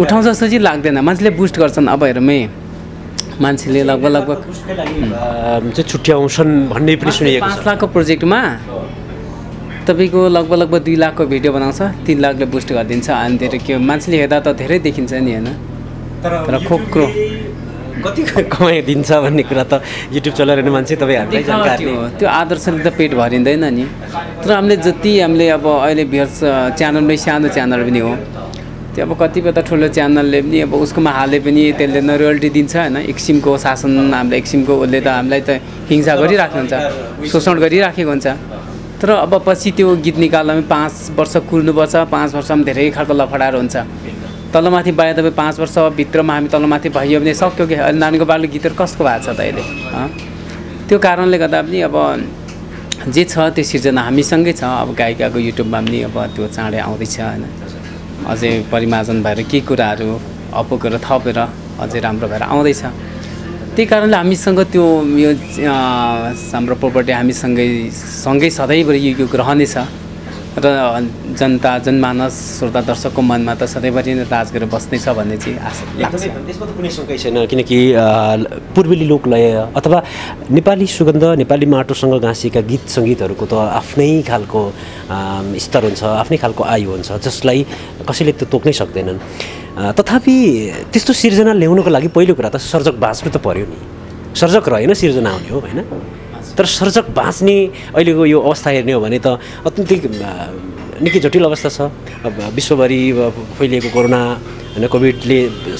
उठाउँछ सजिलो लाग्दैन मान्छेले बुस्ट गर्छन् अब हेरमै मान्छेले लगभग लगभग छुट्याउँछन् भन्ने पनि सुनिएको छ पाँच लाखको प्रोजेक्टमा तपाईको लगभग लगभग दुई लाख को भिडियो बनाउँछ तीन लाख ले बुस्ट गर्दिन्छ अनि धेरै के मान्छेले हेर्दा त धेरै देखिन्छ नि हैन तर खोक्रो कति कमाइ दिन्छ भन्ने कुरा त युट्युब चलाएर नि मान्छे तपाई हामीलाई जानकारी हो त्यो आदर्शले त पेट भरिँदैन नि तर हामीले जति हामीले अब अहिले भ्युअर्स च्यानलमै सानो च्यानल पनि हो त्यो अब कतिबेर त ठुलो च्यानलले पनि अब उसकोमा हाले पनि त्यसले न रोयल्टी दिन्छ हैन एकसिमको शासन हामीले एकसिमको उसले त हामीलाई त हिंसा गरिराख्नु हुन्छ शोषण गरिराखेको हुन्छ तर अब पछि त्यो गीत निकाल्नमै पाँच वर्ष कुर्नुपर्छ पाँच वर्षमा धेरै खालको लफडाहरू हुन्छ तलमाथि बाए तपाई पाँच वर्ष भित्रमा हामी तलमाथि भयो भने सक्यो के अनि नानीको बाल्य गीतहरु कसको भएको छ त अहिले त्यो कारणले गर्दा पनि अब जे छ त्यो सिर्जना हामीसँगै छ अब गायिकाको युट्युबमा पनि अब त्यो चाँडै आउँदैछ हैन अझै परिमार्जन भएर के कुराहरू अपकोर थपेर अझै राम्रो भएर आउँदैछ त्यही कारणले हामीसँग त्यो यो हाम्रो प्रपर्टी हामीसँगै सँगै सधैँभरि यो रहनेछ र जनता जनमानस श्रोता दर्शकको मनमा त सधैँभरि नै राज गरेर बस्ने छ भन्ने चाहिँ आशा लाग्छ त्यसमा त कुनै शंका छैन किनकि पूर्वेली लोकलय अथवा नेपाली सुगन्ध नेपाली माटोसँग गाँसिएका गीत संगीतहरुको त आफ्नै खालको स्तर हुन्छ आफ्नै खालको आयु हुन्छ जसलाई कसैले त तोक्नै सक्दैनन् तथापि त्यस्तो सिर्जना ल्याउनको लागि पहिलो कुरा त सर्जक बाँच्नु त पर्यो नि सर्जक रहेन सिर्जना आउने हो हैन तर सर्जक बाँच्ने अहिलेको यो अवस्था हेर्ने हो भने त अत्यन्तै निकै जटिल अवस्था छ विश्वभरि फैलिएको कोरोना हैन कोभिडले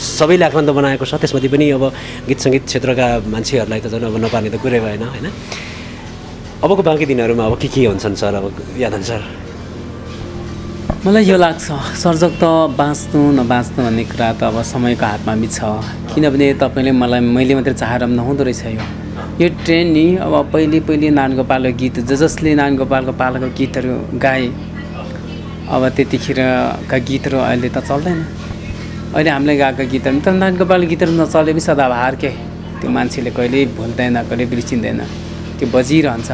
सबैलाई आक्रान्त बनाएको छ त्यसमध्ये पनि अब गीत संगीत क्षेत्रका मान्छेहरूलाई त झन् अब नपार्ने त कुरै भएन हैन अबको बाँकी दिनहरुमा अब के के हुन्छन् सर अब यादन सर मलाई यो लाग्छ सर्जक त बाँच्नु नबाँच्नु भन्ने कुरा त अब समयको हातमा पनि छ किनभने तपाईले मलाई मैले मात्र चाहेर नहुँदो रहेछ यो यो ट्रेन्ड नि अब पहिले पहिले नानगोपालको गीत ज जसले नानगोपालको पालाको गीतहरू गाए अब त्यतिखेरका गीतहरू अहिले त चल्दैन अहिले हामीले गाएका गीतहरू त नानगोपालको गीतहरू नचले पनि सदाबहार के त्यो मान्छेले कहिल्यै भुल्दैन कहिल्यै बिर्सिँदैन त्यो बजिरहन्छ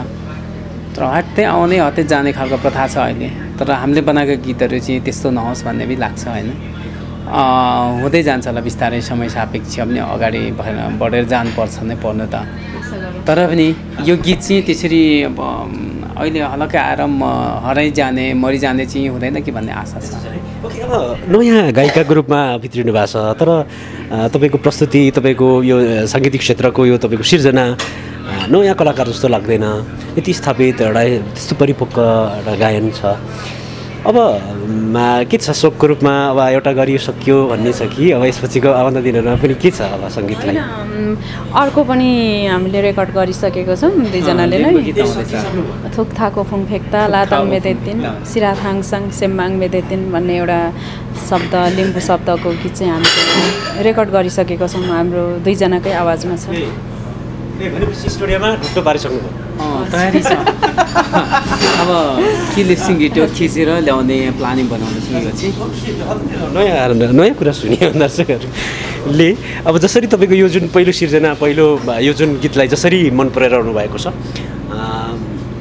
तर हट्दै आउने हट्दै जाने खालको प्रथा छ अहिले तर हामीले बनाएका गीतहरू चाहिँ त्यस्तो नहोस् भन्ने पनि लाग्छ हैन हुँदै जान्छ होला बिस्तारै समय सापेक्ष पनि अगाडि बढेर जानुपर्छ नै पर्नु त तर पनि यो गीत चाहिँ त्यसरी अब अहिले हलकै आएर म हराइजाने मरिजाने चाहिँ हुँदैन कि भन्ने आशा छ ओके अब नयाँ गायिकाको रूपमा भित्रिनु भएको छ तर तपाईको प्रस्तुति तपाईको यो सांगीतिक क्षेत्रको यो तपाईको सिर्जना नयाँ कलाकार जस्तो लाग्दैन यति स्थापित एउटा त्यस्तो परिपक्व एउटा गायन छ अब के छ शोकको रूपमा अब एउटा गरिसक्यो भन्ने छ कि अब यसपछिको आउँदा दिनहरुमा पनि के छ अब संगीतलाई अर्को पनि हामीले रेकर्ड गरिसकेको छौं दुई जनाले नै थुकथाको फुङफेक्ता लाताङ मेदेतिन सिराथाङसङ सेमबाङ मेदेतिन भन्ने एउटा शब्द लिम्बू शब्दको गीत चाहिँ हामीले रेकर्ड गरिसकेको छौं हाम्रो दुई जनाकै आवाजमा छ अब के लिप्सिङ भिडियो खिचेर ल्याउने प्लानिङ बनाउनु नयाँ नयाँ कुरा सुन्यो दर्शकहरूले अब जसरी तपाईँको यो जुन पहिलो सिर्जना पहिलो यो जुन गीतलाई जसरी मन पराइरहनु भएको छ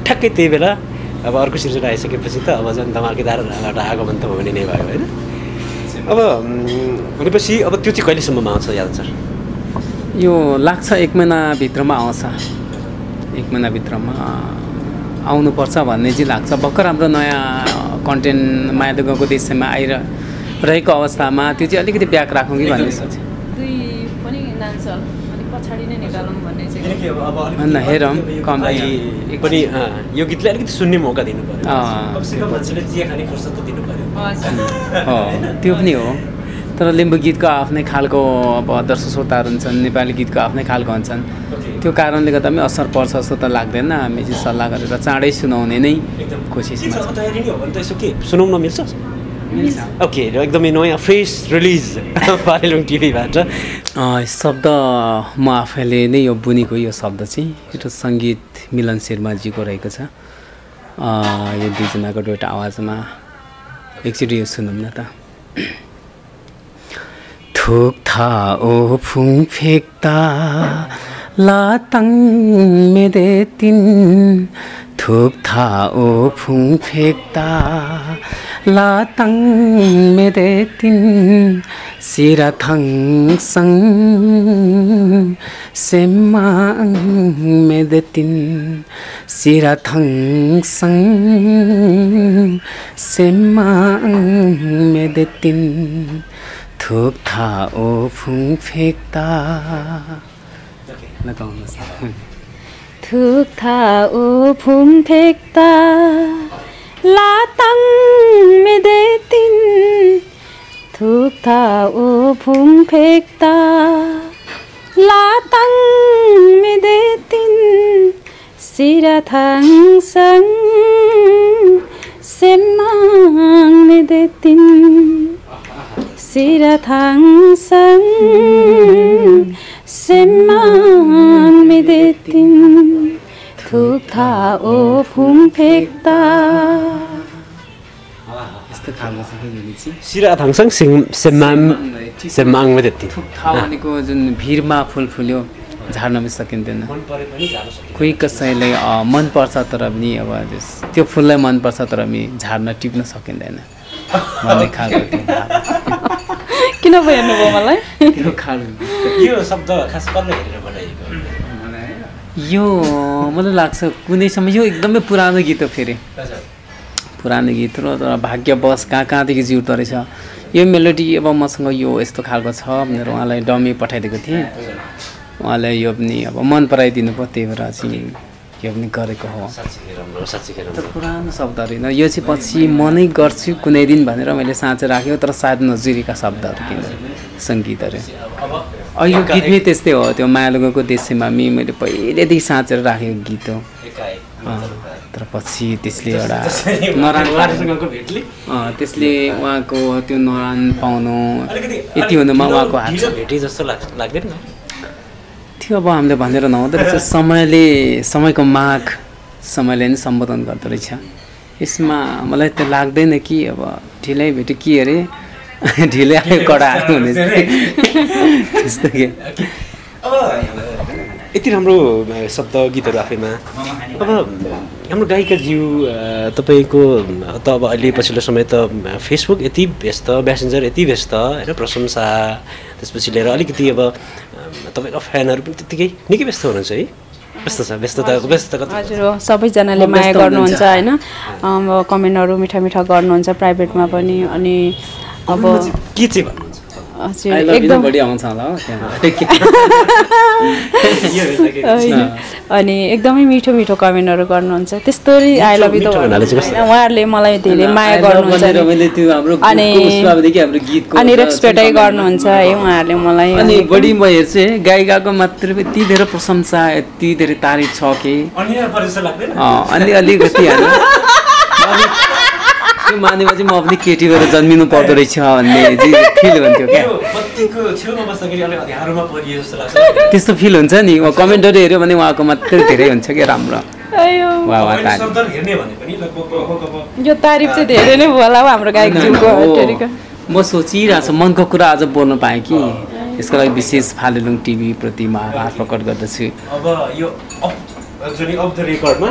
ठ्याक्कै त्यही बेला अब अर्को सिर्जना आइसकेपछि त अब झन् धमाकेदारबाट आगमन त हुने नै भयो होइन अब भनेपछि अब त्यो चाहिँ कहिलेसम्ममा आउँछ याद सर यो लाग्छ एक महिनाभित्रमा आउँछ एक महिनाभित्रमा आउनुपर्छ भन्ने चाहिँ लाग्छ भर्खर हाम्रो नयाँ कन्टेन्ट मायालु गाउँको देशमा आएर रहेको अवस्थामा त्यो चाहिँ अलिकति ब्याक राखौँ कि भन्ने सोच दुई पनि नाचल अनि पछाडी नै निकालौँ भन्ने चाहिँ अब हैन हेरौँ कमलाई पनि यो गीतलाई अलिकति सुन्ने मौका दिनु पर्यो अब सिका मान्छेले जे खाने फुर्सद त दिनु पर्यो हो त्यो पनि हो तर लिम्बू गीतको आफ्नै खालको अब दर्शक श्रोताहरू हुन्छन् नेपाली गीतको आफ्नै खालको हुन्छन् त्यो कारणले गर्दा पनि असर पर्छ जस्तो त लाग्दैन हामी चाहिँ सल्लाह गरेर चाँडै सुनाउने नै कोसिस गर्छौँ तयारी नै हो भने त यसो के सुनाउन मिल्छ ओके र एकदमै नयाँ फ्रेस रिलिज फालेलुङ टिभीबाट शब्द म आफैले नै यो बुनेको यो शब्द चाहिँ यो संगीत मिलन शर्माजीको रहेको छ यो दुईजनाको दुईवटा आवाजमा एकचोटि यो सुनौँ न त थुक था ओ फुङ फेक्ता लाताङ मेदेतिन थुक था ओ फुङ फेक्ता लाताङ मेदेतिन सिराथङ सङ सेमाङ मेदेतिन Sirathang sang semang medetin thuk tha o phung phekta. Thuk tha o phung phekta latang medetin thuk tha o phung phekta latang medetin. Sirathang sang semang medetin. Sirathang sang semang medetin. Thuk tha o phung phekta. Sira Tangsang Semam Semang with it. Tawaniko and Birma Fulfulio, Janam second dinner. Quick assailay or Monpasatarabni about this. Tupula Monpasatarami, Jarna Tibna second dinner. Kinovan Novala? You some dog has fallen. You, Molalaxa, Kunisam, you don't put on the git of Ferry. पुरानो गीत र तर भाग्यवश कहाँ कहाँदेखि जिउट रहेछ यो melody अब मसँग यो यस्तो खालको छ भनेर उहाँलाई डमी पठाइदिएको थिएँ उहाँले यो पनि अब मन पराइदिनु पर्यो त्यही भएर चाहिँ यो पनि गरेको हो साच्चै राम्रो साच्चै राम्रो पुरानो शब्दहरु न यो चाहिँ पछि म नै गर्छु कुनै दिन भनेर मैले साँचे राखेँ तर सायद नजुरीका शब्दहरु किन संगीतहरु अब यो गीत नै त्यस्तै हो त्यो मायालु गाउँको देशैमा मैले पहिलेदेखि साँचेर राखेको गीत हो तर पछि त्यसले एउटा नरानसँगको भेटले त्यसले उहाँको त्यो नरान पाउनु यति हुनुमा उहाँको हात भेटे जस्तो लाग्दैन थियो अब हामीले भनेर नहुँदै रहेछ समयले समयको माग समयले नै सम्बोधन गर्दै रहेछ यसमा मलाई त लाग्दैन कि अब ढिलै भेट्यो के अरे ढिलै आयो कडा आयो भने त्यस्तो के यति राम्रो शब्द गीतहरु आफैमा अब हाम्रो गायिका ज्यू तपाईको त अब अहिले पछिल्लो समय त फेसबुक यति व्यस्त मेसेन्जर यति व्यस्त हैन प्रशंसा त्यसपछि लिएर अलिकति अब तपाईको फ्यानहरु पनि त्यतिकै निकै व्यस्त हुनुहुन्छ है कस्तो छ व्यस्तताको व्यस्तता हजुर सबै जनाले माया गर्नुहुन्छ हैन अब कमेन्टहरु मिठा मिठा गर्नुहुन्छ प्राइभेटमा पनि अनि अब के चाहिँ भन्नुहुन्छ हजुर एकदम बढी आउँछ होला हो त्यहाँ अनि एकदमै मिठो मिठो कमेन्टहरु गर्नुहुन्छ त्यस्तोरी आई लभ यु उहाँहरुले मलाई धेरै माया गर्नुहुन्छ अनि अनि रेस्पेक्टै गर्नुहुन्छ है उहाँहरुले मलाई अनि बडी म हेर्छु गायिकाको मात्र यति धेरै प्रशंसा यति धेरै तारिफ छ के अनि परिचय लाग्दैन अनि अलिकति हैन त्यो मानेपछि म पनि केटी भएर जन्मिनु पर्दो रहेछ भन्ने फिल हुन्थ्यो के पत्नीको छेउमा बस्दाखेरि अलि अध्यारोमा परिए जस्तो लाग्छ त्यस्तो फिल हुन्छ नि म कमेन्टहरु हेर्यो भने उहाँको मात्र धेरै हुन्छ के राम्रो आयो वाह वाह शब्द हेर्ने भने पनि लगभग यो तारिफ चाहिँ धेरै नै होला हो हाम्रो गायक ज्यूको तरिका म सोचिरहेछ मनको कुरा आज बोल्न पाएँ कि यसको लागि विशेष फालेलुङ टिभी प्रतिमा आभार प्रकट गर्दछु अब यो एक्चुअली अफ द रेकर्डमा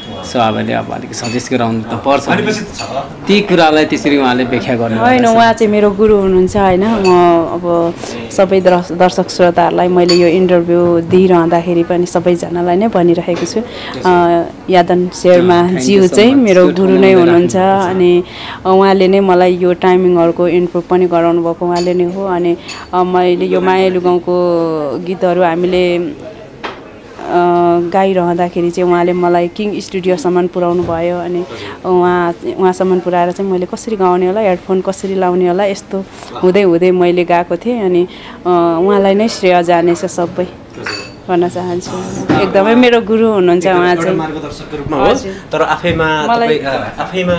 सबैले अब अलिक सजेस्ट गराउनु त पर्छ ती कुरालाई त्यसरी उहाँले व्याख्या गर्नु हैन उहाँ चाहिँ मेरो गुरु हुनुहुन्छ हैन म अब सबै दर्शक श्रोताहरुलाई मैले यो इन्टरभ्यु दिइरहँदाखेरि पनि सबैजनालाई नै भनिरहेको छु यादन शेर्मा ज्यू चाहिँ मेरो गुरु नै हुनुहुन्छ अनि उहाँले नै मलाई यो टाइमिङहरुको इन्प्रुभ पनि गराउनु भएको उहाँले नै हो अनि मैले यो मायालु गाउँको गीतहरु हामीले गाइरहँदाखेरि चाहिँ उहाँले मलाई किङ स्टुडियोसम्म पुर्याउनु भयो अनि उहाँ उहाँसम्म पुर्याएर चाहिँ मैले कसरी गाउने होला हेडफोन कसरी लाउने होला यस्तो हुँदै हुँदै मैले गाएको थिएँ अनि उहाँलाई नै श्रेय जानेछ सबै भन्न चाहन्छु एकदमै मेरो गुरु हुनुहुन्छ उहाँ चाहिँ मार्गदर्शकको रूपमा हो तर आफैमा तपाई आफैमा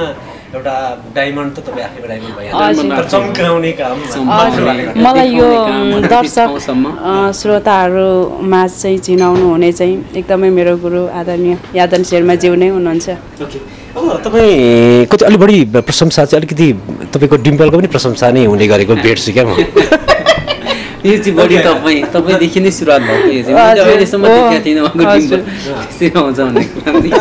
एउटा डायमन्ड त तपाई आफैमा डायमन्ड भइहाल्यो तर चमकाउने काम मलाई यो दर्शक श्रोताहरुमा चाहिँ चिनाउनु हुने चाहिँ एकदमै मेरो गुरु आदरणीय यादन शेर्मा ज्यू नै हुनुहुन्छ ओके अब तपाईको चाहिँ अलि बढी प्रशंसा चाहिँ अलिकति तपाईको डिम्पलको पनि प्रशंसा नै हुने गरेको भेट्छु के म Yes, the body top my top my. देखिए नहीं शुरुआत बात है ये. मुझे अभी समझ क्या थी ना वहाँ कुछ सिर्फ हम जाने लगे.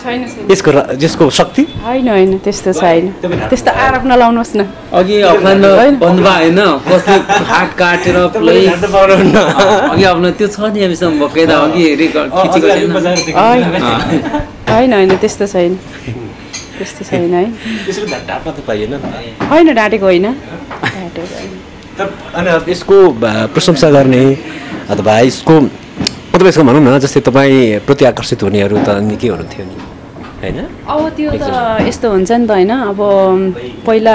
छैन छैन यसको जसको शक्ति हैन हैन त्यस्तो छैन त्यस्तो आरोप नलाउनुस् न अघि आफ्नो बन्दवा हैन कसले हात काटेर प्ले अघि आफ्नो त्यो छ नि हामीसँग बकेदा अघि रेकर्ड खिचेको छैन हैन हैन त्यस्तो छैन त्यस्तो छैन है त्यसले ढाट्न त पाइएन हैन ढाटेको हैन ढाटेको हैन तर अनि यसको प्रशंसा गर्ने अथवा यसको मतलब इसको मालूम ना जैसे तुम्हारे प्रति आकर्षित होने यारों तानी क्या औरत है ना अब त्यो तो इस तो उनसे तो है ना अब पहला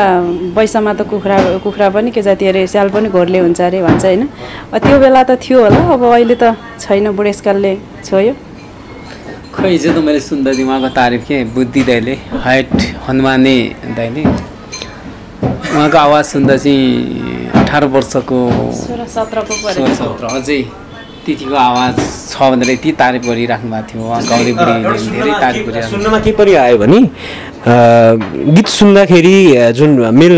बॉयस समाता कुखरा कुखरा बनी के जाती है रे साल बनी गौरले उनसे रे वांचा है ना अब त्यो वेला तो थियो वाला अब वाइले तो छाई ना बुरे स्कले छोयो कोई जो तो मेरे सुंदर दिमाग तारीफ के बुद्धि दायले हाइट हनुमाने दायले वहाँ का आवाज़ सुंदर सी अठारह वर्ष को तीसरी को आवाज़ छह बंदरे ती तारीफ करी रखने बाती हो वहाँ गाँव देवरी देरी तारीफ करी सुनने में किपरी आये बनी गीत सुनना केरी जोन मेल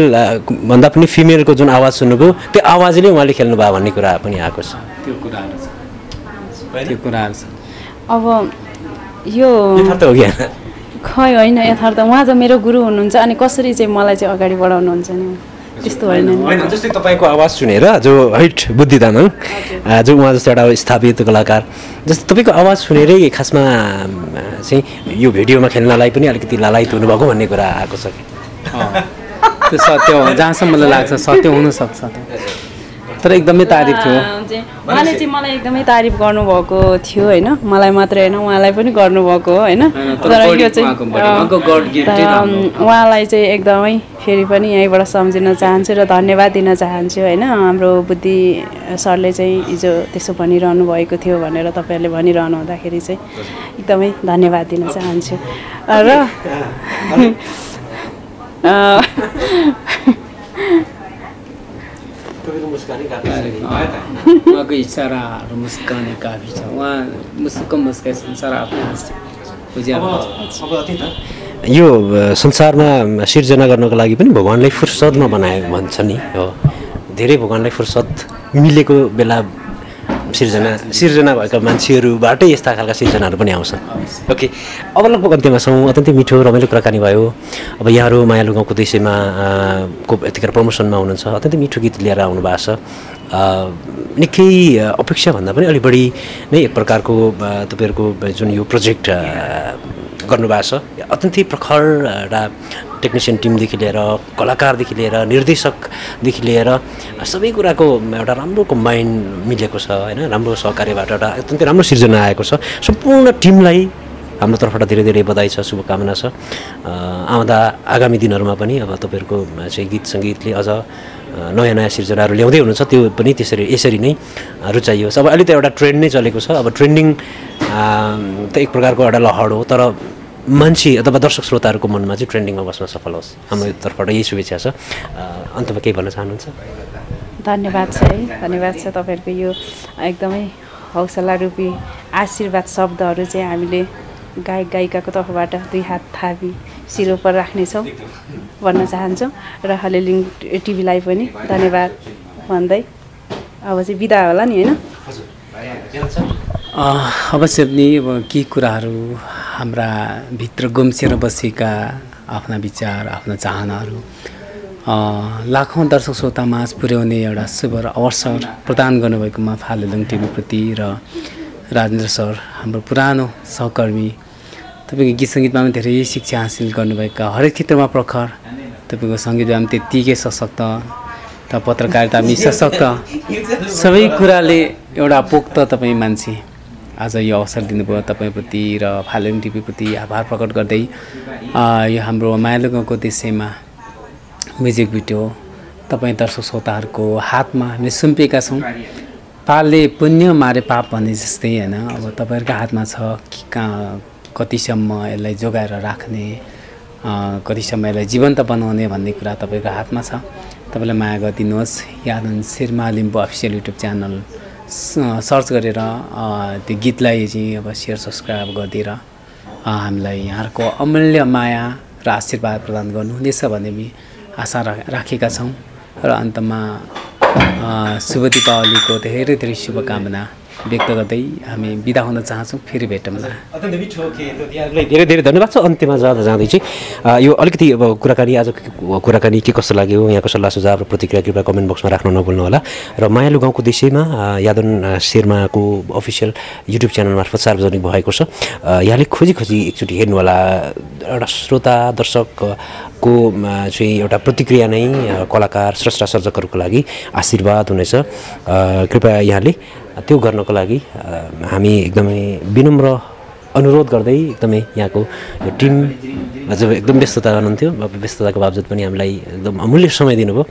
बंदा अपनी फीमेल को जोन आवाज़ सुनने को ते आवाज़ ले वाले खेलने बाबा नहीं करा अपनी आकुस त्यो कुरान त्यो कुरान अब यो यथार्थ हो गया ना खाई आई ना यथार्थ वहाँ तो मेरा गुरु होने जस्तै तपाईको आवाज सुनेर जो हाइट बुद्धि तामाङ जो उहाँ जस्तो एउटा स्थापित कलाकार जस्तै तपाईको आवाज सुनेरै खासमा चाहिँ यो भिडियोमा खेल्नलाई पनि अलिकति लालायित हुनुभएको भन्ने कुरा आएको छ के त्यो सत्य हो जहाँसम्म मलाई लाग्छ सत्य हुन सक्छ तर एकदमै तारिफ थियो उहाँले चाहिँ मलाई एकदमै तारिफ गर्नुभएको थियो हैन मलाई मात्र हैन उहाँलाई पनि गर्नुभएको हो हैन तर यो चाहिँ उहाँको गॉड गिफ्टेड उहाँलाई चाहिँ एकदमै फेरि पनि यहीबाट सम्झिन चाहन्छु र धन्यवाद दिन चाहन्छु हैन हाम्रो बुद्धि सरले चाहिँ हिजो त्यसो भनिरहनु भएको थियो भनेर तपाईहरुले भनिरहनु हुँदाखेरि चाहिँ एकदमै धन्यवाद दिन चाहन्छु र वहाँ कोई सारा मुस्काने काफी था वहाँ मुस्कुम मुस्कान संसार आपने मुझे आप यो संसार में शिर्जना करने का लागी पनी भगवान लाइफ फुर्सत में बनाए मनसनी यो देरे भगवान लाइफ फुर्सत मिले को बेला शिर्जना शिर्जना वाले का मनसीरु बाटे ये स्थाकल का शिर्जना रुपने आओ सा ओके अब अलग बोलते हैं मसलों अतंते मीठो रोमेलो करकानी वायो अब यहाँ रो मायलू गाउको देशैमा को ऐतिहासिक प्रमोशन में उन्हें सा अतंते मीठो गीत लिया रहा उन बासा निकली अपेक्षा बंदा बने अली बड़ी नहीं एक प्रकार को तो पेर को जोन यो प्रोजेक्ट करने बासा अतंते प्रकार रा टेक्निशियन टीम देखी ले रहा कलाकार देखी ले रहा निर्देशक देखी ले रहा सभी कुरा को मैं उटा रामलो कंबाइन मिले को सा है ना रामलो सौकारे बाटा उटा इतने रामलो सिर्जना आए को सा संपूर्ण टीम लाई हाम्रो तरफबाट धेरै धेरै बधाई छ शुभकामना छ आउँदा आगामी दिनहरुमा पनि अब तपाईहरुको चाहिँ गीत संगीतले अझ नयाँ नयाँ सिर्जनाहरु ल्याउँदै हुनुहुन्छ त्यो पनि त्यसरी यसरी नै रुचाइयोस् अब अहिले त एउटा ट्रेन्ड नै चलेको छ अब ट्रेन्डिङ त एक प्रकारको एउटा लहर हो तर मान्छे अथवा दर्शक श्रोताहरुको मनमा चाहिँ ट्रेन्डिङमा बस्न सफल होस् हाम्रो तर्फबाट यही शुभेच्छा छ अन्तमा के भन्न चाहनुहुन्छ धन्यवाद छ है धन्यवाद छ तपाईहरुको यो एकदमै हौसला रूपी आशीर्वाद शब्दहरु चाहिँ हामीले गायक गायिका को तर्फबाट दुई हात थापी सिरो पर राख्ने छौ भन्न चाहन्छौ र हलेलिङ टिभी लाई पनि धन्यवाद भन्दै अब चाहिँ बिदा होला नि हैन अवश्य पनि अब के कुराहरू हाम्रा भित्र गुम्सेर बसेका आफ्ना विचार आफ्ना चाहनाहरू लाखौं दर्शक श्रोता माझ पुर्याउने एउटा शुभ अवसर प्रदान गर्नुभएकोमा फालेलुङ टिभी प्रति र राजेन्द्र सर हाम्रो पुरानो सहकर्मी तपाईको गीत संगीतमा पनि धेरै शिक्षा हासिल गर्नुभएका हरेक क्षेत्रमा प्रखर तपाईको संगीतमा पनि त्यतिकै सशक्त त पत्रकारितामा सशक्त सबै कुराले एउटा पोख्त तपाई मान्छे आज यो अवसर दिनुभयो तपाईप्रति र फालेलुङ टिभी प्रति आभार प्रकट गर्दै यो हाम्रो मायालु गाउँको देशैमा म्युजिक भिडियो तपाई दर्शक श्रोताहरुको हातमा हामी सुम्पिएका छौं पाले पुण्य मारे पाप भन्ने जस्तै हैन अब तपाईहरुको हातमा छ कतिसम्म यसलाई जोगाएर राख्ने कतिसम्म यसलाई जीवन्त बनाउने भन्ने कुरा तपाईको हातमा छ तपाईले माया गर्दिनुस् Yadan Sharma Limbu official YouTube channel search गरेर त्यो गीतलाई चाहिँ अब शेयर सब्स्क्राइब गरिदिएर हामीलाई यहाँको अमूल्य माया र आशीर्वाद प्रदान गर्नुहुनेछ भन्ने हामी आशा राखेका छौं र अन्तमा शुभ दीपावलीको धेरै धेरै शुभकामना व्यक्त गर्दै हामी बिदा हुन चाहन्छौं फेरि भेटौँला अत्यन्त मिठो के तपाईहरुलाई धेरै धेरै धन्यवाद छ अन्त्यमा जाँदा जाँदै चाहिँ यो अलिकति अब कुराकानी आज कुराकानी के कस्तो लाग्यो यहाँको सल्लाह सुझाव र प्रतिक्रिया कृपया कमेन्ट बक्समा राख्न नभुल्नु होला र मायालु गाउँको देशैमा यादन शेर्माको अफिसियल युट्युब च्यानल मार्फत सार्वजनिक भएको छ यहाँले खोजी खोजी एकचोटी हेर्नु होला एउटा श्रोता दर्शकको चाहिँ एउटा प्रतिक्रिया नै कलाकार स्रष्टा सर्जकहरुको लागि आशीर्वाद हुनेछ कृपया यहाँले त्यो गर्नको लागि हामी एकदमै विनम्र अनुरोध गर्दै एकदमै यहाँको यो टिम जब एकदम व्यस्तता हुनुहुन्थ्यो व्यस्तताको बावजुद पनि हामीलाई एकदम अमूल्य समय दिनुभयो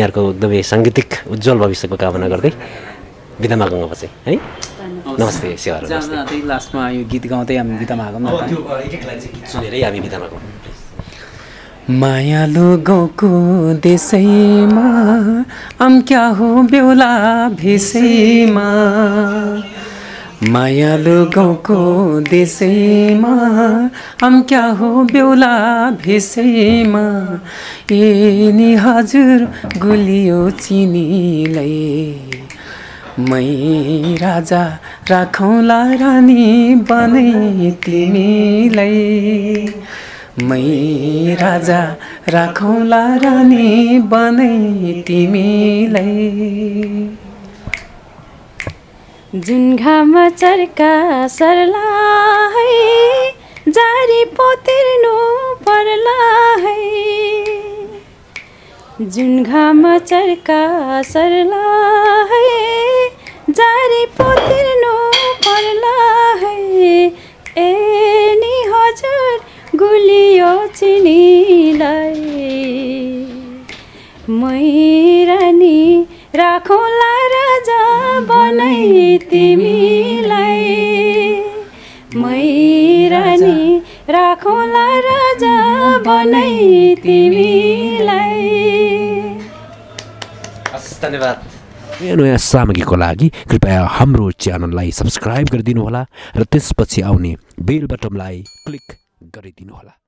यहाँको एकदमै सांगीतिक उज्जवल भविष्यको कामना गर्दै बिदा मागौँ अब चाहिँ है नमस्ते सेवाहरू नमस्ते लास्टमा यो गीत गाउँदै हामी बिदा मागौँ न त्यो एक एक लाइन चाहिँ गीत सुनेरै हामी बिदा मागौँ मायालु गाउँको देशैमा हम क्या हो बेहुला भेषैमा मायालु गाउँको देशैमा हम क्या हो बेहुला भेषैमा ए नि हजुर गुलियो चिनीलाई मै राजा राखौँला रानी बनै तिमीलाई मै राजा राखौँला रानी बनै तिमीलाई जुन घाम चर्का सर्ला है जारी पोतिर्नु पर्ला है जुन घाम चर्का सर्ला है जारी पोतिर्नु पर्ला है ए नि हजुर गुलियो चिनीलाई मै रानी राखौँला राजा बनै तिमीलाई मै रानी राखौँला राजा बनै तिमीलाई धन्यवाद नयाँ नयाँ सामग्रीको लागि कृपया हाम्रो च्यानललाई सब्स्क्राइब गरिदिनु होला र त्यसपछि आउने बेल बटनलाई क्लिक गरिदिनु होला।